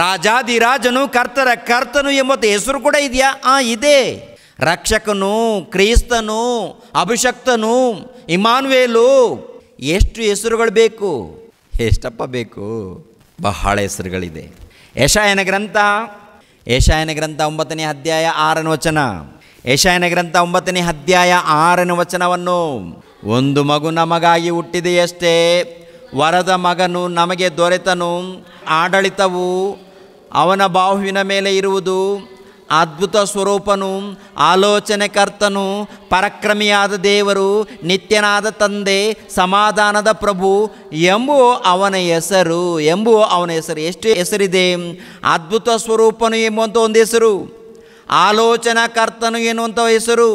ರಾಜಾದಿರಾಜನು, ಕರ್ತರ ಕರ್ತನು ಎಂಬತ್ತು ಹೆಸರು ಕೂಡ ಇದೆಯಾ? ಆ, ಇದೆ. ರಕ್ಷಕನು, ಕ್ರಿಸ್ತನು, ಅಭಿಷಕ್ತನು, ಇಮಾನ್ವೇಲು, ಎಷ್ಟು ಹೆಸರುಗಳು ಬೇಕು, ಎಷ್ಟಪ್ಪ ಬೇಕು? ಬಹಳ ಹೆಸರುಗಳಿದೆ. ಯೆಶಾಯನ ಗ್ರಂಥ ಯೆಶಾಯನ ಗ್ರಂಥ ಒಂಬತ್ತನೇ ಅಧ್ಯಾಯ ಆರನೇ ವಚನ ಯೆಶಾಯನ ಗ್ರಂಥ ಒಂಬತ್ತನೇ ಅಧ್ಯಾಯ ಆರನೇ ವಚನವನ್ನು, ಒಂದು ಮಗು ನಮಗಾಗಿ ಹುಟ್ಟಿದೆಯಷ್ಟೇ, ವರದ ಮಗನು ನಮಗೆ ದೊರೆತನು, ಆಡಳಿತವು ಅವನ ಬಾಹುವಿನ ಮೇಲೆ ಇರುವುದು, ಅದ್ಭುತ ಸ್ವರೂಪನು, ಆಲೋಚನೆಕರ್ತನು, ಪರಾಕ್ರಮಿಯಾದ ದೇವರು, ನಿತ್ಯನಾದ ತಂದೆ, ಸಮಾಧಾನದ ಪ್ರಭು ಎಂಬುವ ಅವನ ಹೆಸರು ಎಂಬುವ ಅವನ ಹೆಸರು. ಎಷ್ಟು ಹೆಸರಿದೆ? ಅದ್ಭುತ ಸ್ವರೂಪನು ಎಂಬುವಂಥ ಒಂದು ಹೆಸರು, ಆಲೋಚನಾಕರ್ತನು ಎನ್ನುವಂಥ ಹೆಸರು,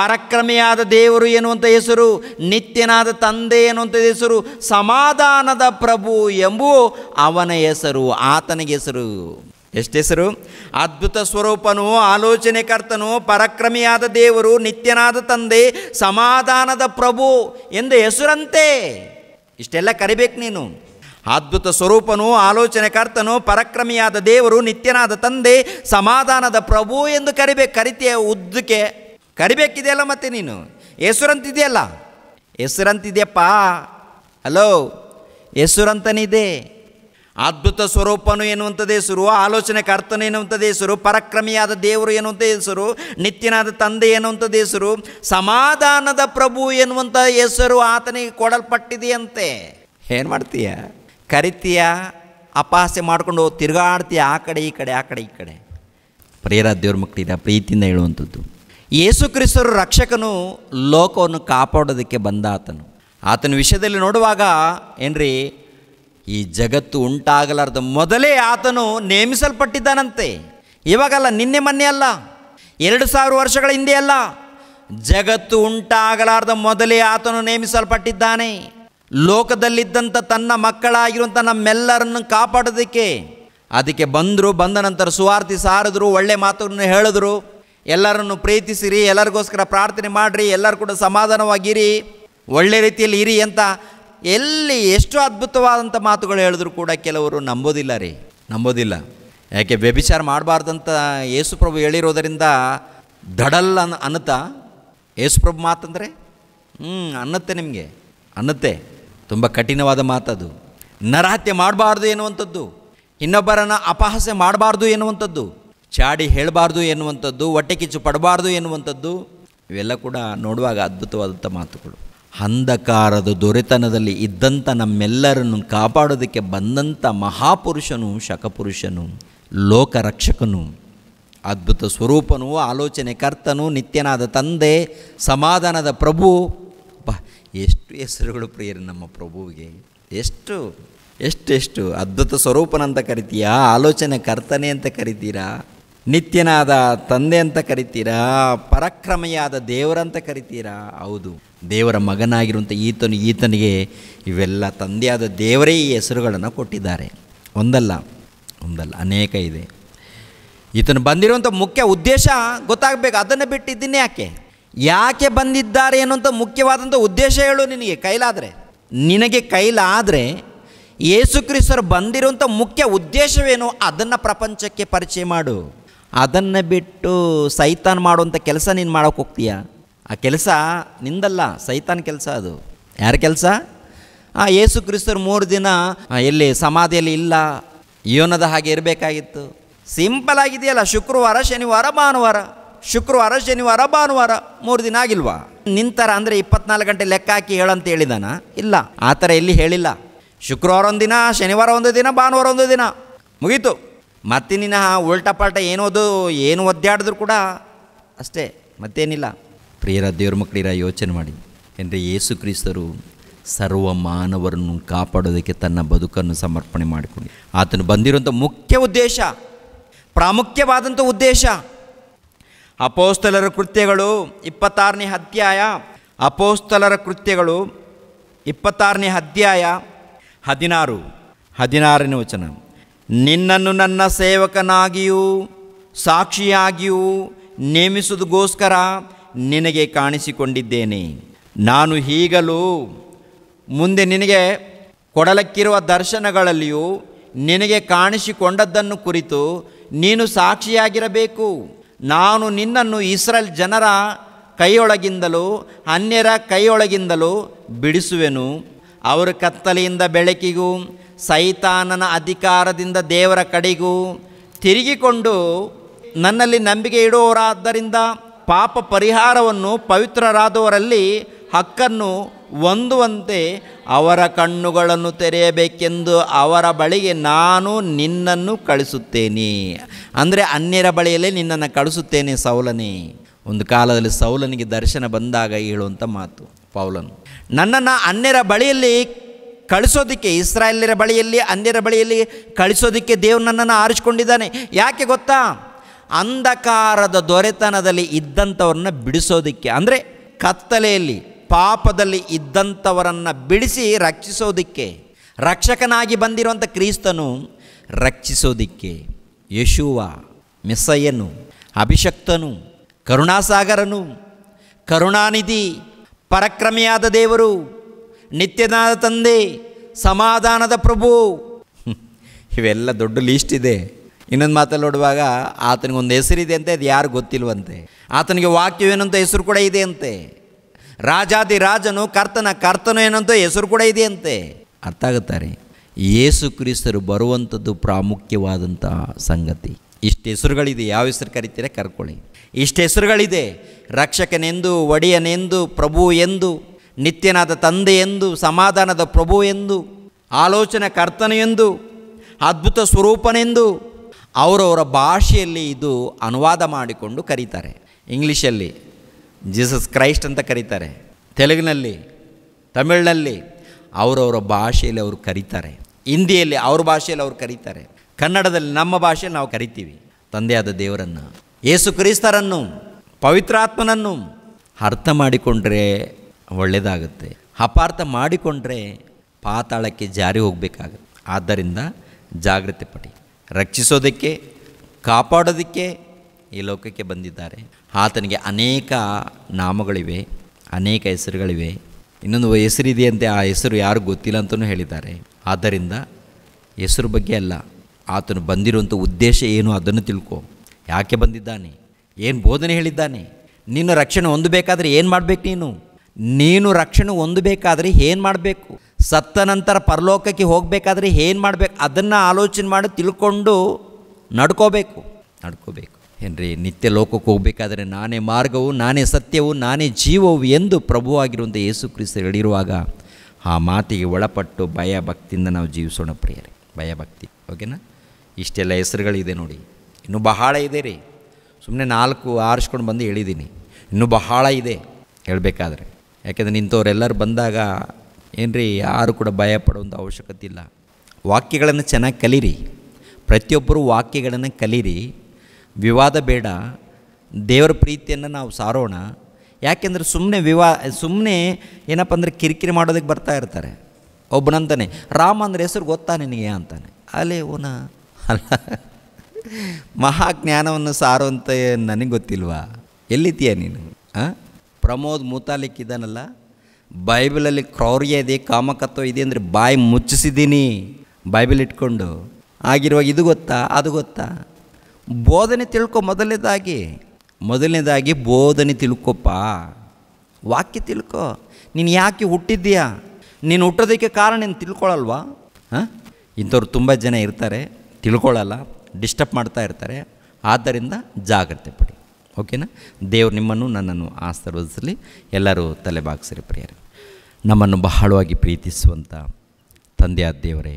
ಪರಾಕ್ರಮಿಯಾದ ದೇವರು ಎನ್ನುವಂಥ ಹೆಸರು, ನಿತ್ಯನಾದ ತಂದೆ ಎನ್ನುವಂಥ ಹೆಸರು, ಸಮಾಧಾನದ ಪ್ರಭು ಎಂಬುವ ಅವನ ಹೆಸರು, ಆತನಿಗೆ ಹೆಸರು. ಎಷ್ಟು ಹೆಸರು? ಅದ್ಭುತ ಸ್ವರೂಪನು, ಆಲೋಚನೆಕರ್ತನು, ಪರಾಕ್ರಮಿಯಾದ ದೇವರು, ನಿತ್ಯನಾದ ತಂದೆ, ಸಮಾಧಾನದ ಪ್ರಭು ಎಂದು ಹೆಸರಂತೆ. ಇಷ್ಟೆಲ್ಲ ಕರಿಬೇಕು ನೀನು. ಅದ್ಭುತ ಸ್ವರೂಪನು, ಆಲೋಚನೆಕರ್ತನು, ಪರಾಕ್ರಮಿಯಾದ ದೇವರು, ನಿತ್ಯನಾದ ತಂದೆ, ಸಮಾಧಾನದ ಪ್ರಭು ಎಂದು ಕರಿಬೇಕು. ಕರಿತೆಯ ಉದ್ದಕ್ಕೆ ಕರಿಬೇಕಿದೆಯಲ್ಲ, ಮತ್ತೆ ನೀನು ಹೆಸರಂತಿದೆಯಲ್ಲ, ಹೆಸರಂತಿದೆಯಪ್ಪ. ಹಲೋ, ಹೆಸರಂತನಿದೆ. ಅದ್ಭುತ ಸ್ವರೂಪನು ಎನ್ನುವಂಥದ್ದು ಹೆಸರು, ಆಲೋಚನೆಕರ್ತನು ಎನ್ನುವಂಥದ್ದು ಹೆಸರು, ಪರಾಕ್ರಮಿಯಾದ ದೇವರು ಎನ್ನುವಂಥ ಹೆಸರು, ನಿತ್ಯನಾದ ತಂದೆ ಎನ್ನುವಂಥದ್ದು ಹೆಸರು, ಸಮಾಧಾನದ ಪ್ರಭು ಎನ್ನುವಂಥ ಹೆಸರು ಆತನಿಗೆ ಕೊಡಲ್ಪಟ್ಟಿದೆಯಂತೆ. ಏನು ಮಾಡ್ತೀಯ? ಕರಿತೀಯ, ಅಪಹಾಸ್ಯ ಮಾಡಿಕೊಂಡು ತಿರುಗಾಡ್ತೀಯ, ಆ ಕಡೆ ಈ ಕಡೆ, ಆ ಕಡೆ ಈ ಕಡೆ. ಪ್ರಿಯರ ದೇವ್ರ ಮಕ್ಕಳಿದ, ಪ್ರೀತಿಯಿಂದ ಹೇಳುವಂಥದ್ದು, ಯೇಸು ಕ್ರಿಸ್ತರು ರಕ್ಷಕನು ಲೋಕವನ್ನು ಕಾಪಾಡೋದಕ್ಕೆ ಬಂದ ಆತನು. ಆತನ ವಿಷಯದಲ್ಲಿ ನೋಡುವಾಗ ಏನ್ರಿ, ಈ ಜಗತ್ತು ಉಂಟಾಗಲಾರ್ದ ಮೊದಲೇ ಆತನು ನೇಮಿಸಲ್ಪಟ್ಟಿದ್ದಾನಂತೆ. ಇವಾಗಲ್ಲ, ನಿನ್ನೆ ಮೊನ್ನೆ ಅಲ್ಲ, ಎರಡು ಸಾವಿರ ವರ್ಷಗಳ ಹಿಂದೆ ಅಲ್ಲ, ಜಗತ್ತು ಉಂಟಾಗಲಾರ್ದ ಮೊದಲೇ ಆತನು ನೇಮಿಸಲ್ಪಟ್ಟಿದ್ದಾನೆ. ಲೋಕದಲ್ಲಿದ್ದಂಥ ತನ್ನ ಮಕ್ಕಳಾಗಿರುವಂಥ ನಮ್ಮೆಲ್ಲರನ್ನು ಕಾಪಾಡೋದಕ್ಕೆ. ಅದಕ್ಕೆ ಬಂದರು, ಬಂದ ನಂತರ ಸುವಾರ್ತಿ ಸಾರಿದ್ರು, ಒಳ್ಳೆ ಮಾತುಗಳನ್ನು ಹೇಳಿದ್ರು, ಎಲ್ಲರನ್ನು ಪ್ರೀತಿಸಿರಿ, ಎಲ್ಲರಿಗೋಸ್ಕರ ಪ್ರಾರ್ಥನೆ ಮಾಡಿರಿ, ಎಲ್ಲರೂ ಕೂಡ ಸಮಾಧಾನವಾಗಿರಿ, ಒಳ್ಳೆ ರೀತಿಯಲ್ಲಿ ಇರಿ ಅಂತ ಎಲ್ಲಿ ಎಷ್ಟು ಅದ್ಭುತವಾದಂಥ ಮಾತುಗಳು ಹೇಳಿದ್ರು ಕೂಡ ಕೆಲವರು ನಂಬೋದಿಲ್ಲ ರೀ, ನಂಬೋದಿಲ್ಲ. ಯಾಕೆ? ವ್ಯಭಿಚಾರ ಮಾಡಬಾರ್ದಂತ ಯೇಸುಪ್ರಭು ಹೇಳಿರೋದರಿಂದ ದಡಲ್ ಅನ್ ಅನ್ನುತ್ತಾ ಯೇಸುಪ್ರಭು ಮಾತಂದರೆ? ಹ್ಞೂ, ಅನ್ನತ್ತೆ, ನಿಮಗೆ ಅನ್ನತ್ತೆ. ತುಂಬ ಕಠಿಣವಾದ ಮಾತದು. ನರಹತ್ಯೆ ಮಾಡಬಾರ್ದು ಎನ್ನುವಂಥದ್ದು, ಇನ್ನೊಬ್ಬರನ್ನು ಅಪಹಾಸ್ಯ ಮಾಡಬಾರ್ದು ಎನ್ನುವಂಥದ್ದು, ಚಾಡಿ ಹೇಳಬಾರ್ದು ಎನ್ನುವಂಥದ್ದು, ಹೊಟ್ಟೆ ಕಿಚ್ಚು ಪಡಬಾರ್ದು ಎನ್ನುವಂಥದ್ದು, ಇವೆಲ್ಲ ಕೂಡ ನೋಡುವಾಗ ಅದ್ಭುತವಾದಂಥ ಮಾತುಗಳು. ಅಂಧಕಾರದ ದೊರೆತನದಲ್ಲಿ ಇದ್ದಂಥ ನಮ್ಮೆಲ್ಲರನ್ನು ಕಾಪಾಡೋದಕ್ಕೆ ಬಂದಂಥ ಮಹಾಪುರುಷನು, ಶಕಪುರುಷನು, ಲೋಕರಕ್ಷಕನು, ಅದ್ಭುತ ಸ್ವರೂಪನು, ಆಲೋಚನೆಕರ್ತನು, ನಿತ್ಯನಾದ ತಂದೆ, ಸಮಾಧಾನದ ಪ್ರಭು. ಬಾ, ಎಷ್ಟು ಹೆಸರುಗಳು ಪ್ರಿಯರು ನಮ್ಮ ಪ್ರಭುವಿಗೆ! ಎಷ್ಟು ಎಷ್ಟೆಷ್ಟು! ಅದ್ಭುತ ಸ್ವರೂಪನಂತ ಕರಿತೀರಾ, ಆಲೋಚನೆ ಕರ್ತನೆ ಅಂತ ಕರಿತೀರಾ, ನಿತ್ಯನಾದ ತಂದೆ ಅಂತ ಕರಿತೀರಾ, ಪರಾಕ್ರಮೆಯಾದ ದೇವರಂತ ಕರಿತೀರಾ. ಹೌದು, ದೇವರ ಮಗನಾಗಿರುವಂಥ ಈತನು, ಈತನಿಗೆ ಇವೆಲ್ಲ ತಂದೆಯಾದ ದೇವರೇ ಈ ಹೆಸರುಗಳನ್ನು ಕೊಟ್ಟಿದ್ದಾರೆ. ಒಂದಲ್ಲ ಒಂದಲ್ಲ, ಅನೇಕ ಇದೆ. ಈತನು ಬಂದಿರುವಂಥ ಮುಖ್ಯ ಉದ್ದೇಶ ಗೊತ್ತಾಗಬೇಕು. ಅದನ್ನು ಬಿಟ್ಟು ಇದನ್ನೇ ಯಾಕೆ ಯಾಕೆ ಬಂದಿದ್ದಾರೆ ಅನ್ನುವಂಥ ಮುಖ್ಯವಾದಂಥ ಉದ್ದೇಶ ಹೇಳು. ನಿನಗೆ ಕೈಲಾದರೆ ನಿನಗೆ ಕೈಲಾದರೆ ಯೇಸು ಕ್ರಿಸ್ತರು ಬಂದಿರುವಂಥ ಮುಖ್ಯ ಉದ್ದೇಶವೇನು ಅದನ್ನು ಪ್ರಪಂಚಕ್ಕೆ ಪರಿಚಯ ಮಾಡು. ಅದನ್ನು ಬಿಟ್ಟು ಸೈತಾನ್ ಮಾಡುವಂಥ ಕೆಲಸ ನೀನು ಮಾಡೋಕೆ ಹೋಗ್ತೀಯ. ಆ ಕೆಲಸ ನಿಂದಲ್ಲ, ಸೈತಾನ್ ಕೆಲಸ ಅದು. ಯಾರ ಕೆಲಸ? ಆ ಯೇಸು ಕ್ರಿಸ್ತರು ಮೂರು ದಿನ ಎಲ್ಲಿ ಸಮಾಧಿಯಲ್ಲಿ ಇಲ್ಲ, ಯೋನದ ಹಾಗೆ ಇರಬೇಕಾಗಿತ್ತು. ಸಿಂಪಲ್ ಆಗಿದೆಯಲ್ಲ, ಶುಕ್ರವಾರ ಶನಿವಾರ ಭಾನುವಾರ, ಶುಕ್ರವಾರ ಶನಿವಾರ ಭಾನುವಾರ, ಮೂರು ದಿನ ಆಗಿಲ್ವಾ? ನಿಂತರ ಅಂದರೆ ಇಪ್ಪತ್ನಾಲ್ಕು ಗಂಟೆ ಲೆಕ್ಕ ಹಾಕಿ ಹೇಳಂತ ಹೇಳಿದಾನ? ಇಲ್ಲ, ಆ ಥರ ಎಲ್ಲಿ ಹೇಳಿಲ್ಲ. ಶುಕ್ರವಾರ ಒಂದು ದಿನ, ಶನಿವಾರ ಒಂದು ದಿನ, ಭಾನುವಾರ ಒಂದು ದಿನ, ಮುಗೀತು. ಮತ್ತಿನ ಉಲ್ಟಾ ಪಾಲ್ಟ ಏನೋದು ಏನು ಒದ್ದಾಡಿದ್ರು ಕೂಡ ಅಷ್ಟೇ, ಮತ್ತೇನಿಲ್ಲ. ಪ್ರಿಯರ ದೇವ್ರ ಮಕ್ಕಳಿರ, ಯೋಚನೆ ಮಾಡಿ. ಏಕೆಂದರೆ ಯೇಸು ಕ್ರಿಸ್ತರು ಸರ್ವ ಮಾನವರನ್ನು ಕಾಪಾಡೋದಕ್ಕೆ ತನ್ನ ಬದುಕನ್ನು ಸಮರ್ಪಣೆ ಮಾಡಿಕೊಂಡು ಆತನು ಬಂದಿರುವಂಥ ಮುಖ್ಯ ಉದ್ದೇಶ ಪ್ರಾಮುಖ್ಯವಾದಂಥ ಉದ್ದೇಶ. ಅಪೋಸ್ತಲರ ಕೃತ್ಯಗಳು ಇಪ್ಪತ್ತಾರನೇ ಅಧ್ಯಾಯ ಅಪೋಸ್ತಲರ ಕೃತ್ಯಗಳು ಇಪ್ಪತ್ತಾರನೇ ಅಧ್ಯಾಯ ಹದಿನಾರು ಹದಿನಾರನೇ ವಚನ. ನಿನ್ನನ್ನು ನನ್ನ ಸೇವಕನಾಗಿಯೂ ಸಾಕ್ಷಿಯಾಗಿಯೂ ನೇಮಿಸುವುದಕ್ಕೋಸ್ಕರ ನಿನಗೆ ಕಾಣಿಸಿಕೊಂಡಿದ್ದೇನೆ. ನಾನು ಈಗಲೂ ಮುಂದೆ ನಿನಗೆ ಕೊಡಲಕ್ಕಿರುವ ದರ್ಶನಗಳಲ್ಲಿಯೂ ನಿನಗೆ ಕಾಣಿಸಿಕೊಂಡದ್ದನ್ನು ಕುರಿತು ನೀನು ಸಾಕ್ಷಿಯಾಗಿರಬೇಕು. ನಾನು ನಿನ್ನನ್ನು ಇಸ್ರೇಲ್ ಜನರ ಕೈಯೊಳಗಿಂದಲೂ ಅನ್ಯರ ಕೈಯೊಳಗಿಂದಲೂ ಬಿಡಿಸುವೆನು. ಅವರ ಕತ್ತಲೆಯಿಂದ ಬೆಳಕಿಗೂ ಸೈತಾನನ ಅಧಿಕಾರದಿಂದ ದೇವರ ಕಡೆಗೂ ತಿರುಗಿಕೊಂಡು ನನ್ನಲ್ಲಿ ನಂಬಿಕೆ ಇಡುವವರಾದ್ದರಿಂದ ಪಾಪ ಪರಿಹಾರವನ್ನು ಪವಿತ್ರರಾದವರಲ್ಲಿ ಹಕ್ಕನ್ನು ಹೊಂದುವಂತೆ ಅವರ ಕಣ್ಣುಗಳನ್ನು ತೆರೆಯಬೇಕೆಂದು ಅವರ ಬಳಿಗೆ ನಾನು ನಿನ್ನನ್ನು ಕಳಿಸುತ್ತೇನೆ. ಅಂದರೆ ಅನ್ಯರ ಬಳಿಯಲ್ಲೇ ನಿನ್ನನ್ನು ಕಳಿಸುತ್ತೇನೆ ಸೌಲನೇ. ಒಂದು ಕಾಲದಲ್ಲಿ ಸೌಲನಿಗೆ ದರ್ಶನ ಬಂದಾಗ ಹೇಳುವಂಥ ಮಾತು ಪೌಲನು, ನನ್ನನ್ನು ಅನ್ಯರ ಬಳಿಯಲ್ಲಿ ಕಳಿಸೋದಕ್ಕೆ, ಇಸ್ರಾಯೇಲ್ಯರ ಬಳಿಯಲ್ಲಿ ಅನ್ಯರ ಬಳಿಯಲ್ಲಿ ಕಳಿಸೋದಕ್ಕೆ ದೇವರು ನನ್ನನ್ನು ಆರಿಸಿಕೊಂಡಿದ್ದಾನೆ. ಯಾಕೆ ಗೊತ್ತಾ? ಅಂಧಕಾರದ ದೊರೆತನದಲ್ಲಿ ಇದ್ದಂಥವ್ರನ್ನ ಬಿಡಿಸೋದಕ್ಕೆ, ಅಂದರೆ ಕತ್ತಲೆಯಲ್ಲಿ ಪಾಪದಲ್ಲಿ ಇದ್ದಂಥವರನ್ನು ಬಿಡಿಸಿ ರಕ್ಷಿಸೋದಕ್ಕೆ. ರಕ್ಷಕನಾಗಿ ಬಂದಿರುವಂಥ ಕ್ರಿಸ್ತನು ರಕ್ಷಿಸೋದಿಕ್ಕೆ ಯೇಶುವ ಮೆಸ್ಸಯ್ಯನು, ಅಭಿಷಕ್ತನು, ಕರುಣಾಸಾಗರನು, ಕರುಣಾನಿಧಿ, ಪರಾಕ್ರಮಿಯಾದ ದೇವರು, ನಿತ್ಯನಾದ ತಂದೆ, ಸಮಾಧಾನದ ಪ್ರಭು. ಇವೆಲ್ಲ ದೊಡ್ಡ ಲೀಸ್ಟ್ ಇದೆ. ಇನ್ನೊಂದು ಮಾತಲ್ಲಿ ನೋಡುವಾಗ ಆತನಿಗೊಂದು ಹೆಸರಿದೆ ಅಂತೆ, ಅದು ಯಾರು ಗೊತ್ತಿಲ್ವಂತೆ. ಆತನಿಗೆ ವಾಕ್ಯವೇನಂತ ಹೆಸರು ಕೂಡ ಇದೆಯಂತೆ. ರಾಜಾದಿ ರಾಜನು, ಕರ್ತನ ಕರ್ತನು ಏನಂತ ಹೆಸರು ಕೂಡ ಇದೆಯಂತೆ. ಅರ್ಥ ಆಗುತ್ತಾರೆ? ಯೇಸು ಕ್ರಿಸ್ತರು ಬರುವಂಥದ್ದು ಪ್ರಾಮುಖ್ಯವಾದಂಥ ಸಂಗತಿ. ಇಷ್ಟು ಹೆಸರುಗಳಿದೆ, ಯಾವ ಹೆಸರು ಕರಿತೀರ ಕರ್ಕೊಳ್ಳಿ. ಇಷ್ಟು ಹೆಸರುಗಳಿದೆ: ರಕ್ಷಕನೆಂದು, ಒಡೆಯನೆಂದು, ಪ್ರಭು ಎಂದು, ನಿತ್ಯನಾದ ತಂದೆ ಎಂದು, ಸಮಾಧಾನದ ಪ್ರಭು ಎಂದು, ಆಲೋಚನೆ ಕರ್ತನು ಎಂದು, ಅದ್ಭುತ ಸ್ವರೂಪನೆಂದು. ಅವರವರ ಭಾಷೆಯಲ್ಲಿ ಇದು ಅನುವಾದ ಮಾಡಿಕೊಂಡು ಕರೀತಾರೆ. ಇಂಗ್ಲೀಷಲ್ಲಿ ಜೀಸಸ್ ಕ್ರೈಸ್ಟ್ ಅಂತ ಕರೀತಾರೆ, ತೆಲುಗಿನಲ್ಲಿ, ತಮಿಳಿನಲ್ಲಿ ಅವರವರ ಭಾಷೆಯಲ್ಲಿ ಅವರು ಕರೀತಾರೆ, ಹಿಂದಿಯಲ್ಲಿ ಅವ್ರ ಭಾಷೆಯಲ್ಲಿ ಅವರು ಕರೀತಾರೆ, ಕನ್ನಡದಲ್ಲಿ ನಮ್ಮ ಭಾಷೆಯಲ್ಲಿ ನಾವು ಕರಿತೀವಿ ತಂದೆಯಾದ ದೇವರನ್ನು, ಯೇಸು ಕ್ರಿಸ್ತರನ್ನು, ಪವಿತ್ರಾತ್ಮನನ್ನು. ಅರ್ಥ ಮಾಡಿಕೊಂಡ್ರೆ ಒಳ್ಳೆಯದಾಗುತ್ತೆ, ಅಪಾರ್ಥ ಮಾಡಿಕೊಂಡ್ರೆ ಪಾತಾಳಕ್ಕೆ ಜಾರಿ ಹೋಗಬೇಕಾಗುತ್ತೆ. ಆದ್ದರಿಂದ ಜಾಗೃತಿ ಪಡಿ. ರಕ್ಷಿಸೋದಕ್ಕೆ, ಕಾಪಾಡೋದಕ್ಕೆ ಈ ಲೋಕಕ್ಕೆ ಬಂದಿದ್ದಾರೆ. ಆತನಿಗೆ ಅನೇಕ ನಾಮಗಳಿವೆ, ಅನೇಕ ಹೆಸರುಗಳಿವೆ. ಇನ್ನೊಂದು ಹೆಸರಿದೆಯಂತೆ, ಆ ಹೆಸರು ಯಾರು ಗೊತ್ತಿಲ್ಲ ಅಂತಲೂ ಹೇಳಿದ್ದಾರೆ. ಆದ್ದರಿಂದ ಹೆಸರು ಬಗ್ಗೆ ಅಲ್ಲ, ಆತನು ಬಂದಿರುವಂಥ ಉದ್ದೇಶ ಏನು ಅದನ್ನು ತಿಳ್ಕೊ. ಯಾಕೆ ಬಂದಿದ್ದಾನೆ, ಏನು ಬೋಧನೆ ಹೇಳಿದ್ದಾನೆ, ನೀನು ರಕ್ಷಣೆ ಹೊಂದಬೇಕಾದ್ರೆ ಏನು ಮಾಡಬೇಕು, ನೀನು ನೀನು ರಕ್ಷಣೆ ಹೊಂದಬೇಕಾದ್ರೆ ಏನು ಮಾಡಬೇಕು, ಸತ್ತ ನಂತರ ಪರಲೋಕಕ್ಕೆ ಹೋಗಬೇಕಾದ್ರೆ ಏನು ಮಾಡಬೇಕು, ಅದನ್ನು ಆಲೋಚನೆ ಮಾಡಿ ತಿಳ್ಕೊಂಡು ನಡ್ಕೋಬೇಕು ನಡ್ಕೋಬೇಕು ಏನ್ರಿ ನಿತ್ಯ ಲೋಕಕ್ಕೆ ಹೋಗಬೇಕಾದ್ರೆ ನಾನೇ ಮಾರ್ಗವು, ನಾನೇ ಸತ್ಯವು, ನಾನೇ ಜೀವವು ಎಂದು ಪ್ರಭುವಾಗಿರುವಂಥ ಯೇಸು ಕ್ರಿಸ್ತರು ಹೇಳಿರುವಾಗ ಆ ಮಾತಿಗೆ ಒಳಪಟ್ಟು ಭಯ ಭಕ್ತಿಯಿಂದ ನಾವು ಜೀವಿಸೋಣ ಪ್ರಿಯರೇ. ಭಯ ಭಕ್ತಿ, ಓಕೆನಾ? ಇಷ್ಟೆಲ್ಲ ಹೆಸರುಗಳಿದೆ ನೋಡಿ, ಇನ್ನೂ ಬಹಳ ಇದೆ ರೀ. ಸುಮ್ಮನೆ ನಾಲ್ಕು ಆರಿಸ್ಕೊಂಡು ಬಂದು ಹೇಳಿದ್ದೀನಿ, ಇನ್ನೂ ಬಹಳ ಇದೆ ಹೇಳಬೇಕಾದ್ರೆ. ಯಾಕೆಂದರೆ ನಿಂತವರೆಲ್ಲರೂ ಬಂದಾಗ ಏನ್ರಿ ಯಾರು ಕೂಡ ಭಯ ಪಡುವಂಥ ಅವಶ್ಯಕತೆ ಇಲ್ಲ. ವಾಕ್ಯಗಳನ್ನು ಚೆನ್ನಾಗಿ ಕಲೀರಿ, ಪ್ರತಿಯೊಬ್ಬರೂ ವಾಕ್ಯಗಳನ್ನು ಕಲೀರಿ. ವಿವಾದ ಬೇಡ, ದೇವರ ಪ್ರೀತಿಯನ್ನು ನಾವು ಸಾರೋಣ. ಯಾಕೆಂದರೆ ಸುಮ್ಮನೆ ವಿವಾ ಸುಮ್ಮನೆ ಏನಪ್ಪ ಅಂದರೆ ಕಿರಿಕಿರಿ ಮಾಡೋದಕ್ಕೆ ಬರ್ತಾ ಇರ್ತಾರೆ. ಒಬ್ಬನಂತಾನೆ ರಾಮ ಅಂದರೆ ಹೆಸರು ಗೊತ್ತಾ ನಿನಗೆ ಅಂತಾನೆ. ಅಲ್ಲೇ ಓನ ಅಲ್ಲ, ಮಹಾಜ್ಞಾನವನ್ನು ಸಾರುವಂಥ ನನಗೆ ಗೊತ್ತಿಲ್ವಾ, ಎಲ್ಲಿದ್ದೀಯ ನೀನು? ಹಾಂ, ಪ್ರಮೋದ್ ಮೂತಾಲಿಕ್ ಇದ್ದಾನಲ್ಲ, ಬೈಬಲಲ್ಲಿ ಕ್ರೌರ್ಯ ಇದೆ, ಕಾಮಕತ್ವ ಇದೆ ಅಂದರೆ ಬಾಯಿ ಮುಚ್ಚಿಸಿದ್ದೀನಿ ಬೈಬಲ್ ಇಟ್ಕೊಂಡು. ಆಗಿರುವಾಗ ಇದು ಗೊತ್ತಾ ಅದು ಗೊತ್ತಾ? ಬೋಧನೆ ತಿಳ್ಕೊ. ಮೊದಲನೇದಾಗಿ ಮೊದಲನೇದಾಗಿ ಬೋಧನೆ ತಿಳ್ಕೊಪ್ಪ, ವಾಕ್ಯ ತಿಳ್ಕೊ. ನೀನು ಯಾಕೆ ಹುಟ್ಟಿದ್ದೀಯಾ, ನೀನು ಹುಟ್ಟೋದಕ್ಕೆ ಕಾರಣ ನೀನು ತಿಳ್ಕೊಳ್ಳಲ್ವಾ? ಹಾಂ, ಇಂಥವ್ರು ತುಂಬ ಜನ ಇರ್ತಾರೆ, ತಿಳ್ಕೊಳ್ಳಲ್ಲ, ಡಿಸ್ಟರ್ಬ್ ಮಾಡ್ತಾ ಇರ್ತಾರೆ. ಆದ್ದರಿಂದ ಜಾಗ್ರತೆ ಪಡಿ, ಓಕೆನಾ? ದೇವ್ರು ನಿಮ್ಮನ್ನು ನನ್ನನ್ನು ಆಶೀರ್ವದಿಸಲಿ. ಎಲ್ಲರೂ ತಲೆ ಬಾಗಿಸಿರಿ ಪ್ರಿಯರೇ. ನಮ್ಮನ್ನು ಬಹಳವಾಗಿ ಪ್ರೀತಿಸುವಂಥ ತಂದೆಯಾದ ದೇವರೇ,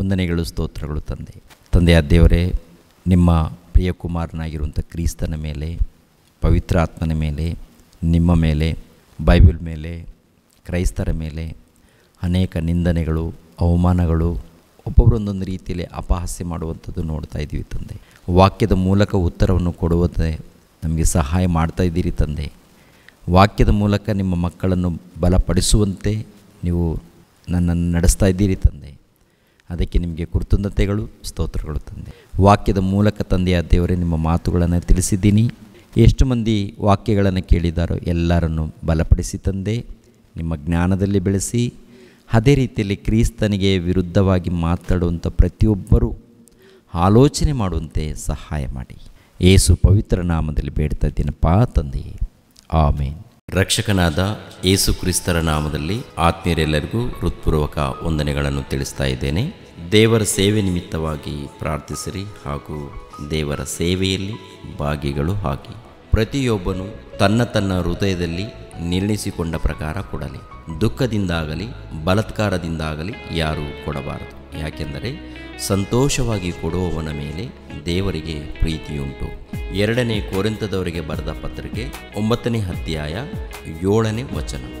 ವಂದನೆಗಳು ಸ್ತೋತ್ರಗಳು ತಂದೆ. ತಂದೆಯಾದ ದೇವರೇ, ನಿಮ್ಮ ಪ್ರಿಯ ಕುಮಾರನಾಗಿರುವಂಥ ಕ್ರಿಸ್ತನ ಮೇಲೆ, ಪವಿತ್ರ ಆತ್ಮನ ಮೇಲೆ, ನಿಮ್ಮ ಮೇಲೆ, ಬೈಬಲ್ ಮೇಲೆ, ಕ್ರೈಸ್ತರ ಮೇಲೆ ಅನೇಕ ನಿಂದನೆಗಳು, ಅವಮಾನಗಳು, ಒಬ್ಬೊಬ್ಬರೊಂದೊಂದು ರೀತಿಯಲ್ಲಿ ಅಪಹಾಸ್ಯ ಮಾಡುವಂಥದ್ದು ನೋಡ್ತಾ ಇದ್ದೀವಿ ತಂದೆ. ವಾಕ್ಯದ ಮೂಲಕ ಉತ್ತರವನ್ನು ಕೊಡುವಂತೆ ನಮಗೆ ಸಹಾಯ ಮಾಡ್ತಾ ಇದ್ದೀರಿ ತಂದೆ. ವಾಕ್ಯದ ಮೂಲಕ ನಿಮ್ಮ ಮಕ್ಕಳನ್ನು ಬಲಪಡಿಸುವಂತೆ ನೀವು ನನ್ನನ್ನು ನಡೆಸ್ತಾ ಇದ್ದೀರಿ ತಂದೆ. ಅದಕ್ಕೆ ನಿಮಗೆ ಕೃತಜ್ಞತೆಗಳು, ಸ್ತೋತ್ರಗಳು ತಂದೆ. ವಾಕ್ಯದ ಮೂಲಕ ತಂದೆಯ ದೇವರೇ ನಿಮ್ಮ ಮಾತುಗಳನ್ನು ತಿಳಿಸಿದ್ದೀನಿ. ಎಷ್ಟು ಮಂದಿ ವಾಕ್ಯಗಳನ್ನು ಕೇಳಿದಾರೋ ಎಲ್ಲರನ್ನು ಬಲಪಡಿಸಿ ತಂದೆ, ನಿಮ್ಮ ಜ್ಞಾನದಲ್ಲಿ ಬೆಳೆಸಿ. ಅದೇ ರೀತಿಯಲ್ಲಿ ಕ್ರಿಸ್ತನಿಗೆ ವಿರುದ್ಧವಾಗಿ ಮಾತಾಡುವಂಥ ಪ್ರತಿಯೊಬ್ಬರೂ ಆಲೋಚನೆ ಮಾಡುವಂತೆ ಸಹಾಯ ಮಾಡಿ. ಯೇಸು ಪವಿತ್ರ ನಾಮದಲ್ಲಿ ಬೇಡ್ತಾ ಇದ್ದೀನಪ್ಪ ತಂದೆಯೇ, ಆಮೇನ್. ರಕ್ಷಕನಾದ ಯೇಸು ಕ್ರಿಸ್ತರ ನಾಮದಲ್ಲಿ ಆತ್ಮೀಯರೆಲ್ಲರಿಗೂ ಹೃತ್ಪೂರ್ವಕ ವಂದನೆಗಳನ್ನು ತಿಳಿಸ್ತಾ ಇದ್ದೇನೆ. ದೇವರ ಸೇವೆ ನಿಮಿತ್ತವಾಗಿ ಪ್ರಾರ್ಥಿಸಿರಿ ಹಾಗೂ ದೇವರ ಸೇವೆಯಲ್ಲಿ ಭಾಗಿಗಳು ಆಗಿ ಪ್ರತಿಯೊಬ್ಬನು ತನ್ನ ತನ್ನ ಹೃದಯದಲ್ಲಿ ನಿರ್ಣಯಿಸಿಕೊಂಡ ಪ್ರಕಾರ ಕೊಡಲಿ. ದುಃಖದಿಂದಾಗಲಿ ಬಲಾತ್ಕಾರದಿಂದಾಗಲಿ ಯಾರೂ ಕೊಡಬಾರದು, ಯಾಕೆಂದರೆ ಸಂತೋಷವಾಗಿ ಕೊಡುವವನ ಮೇಲೆ ದೇವರಿಗೆ ಪ್ರೀತಿಯುಂಟು. ಎರಡನೇ ಕೊರಿಂಥದವರಿಗೆ ಬರೆದ ಪತ್ರಿಕೆ ಒಂಬತ್ತನೇ ಅಧ್ಯಾಯ ಏಳನೇ ವಚನ.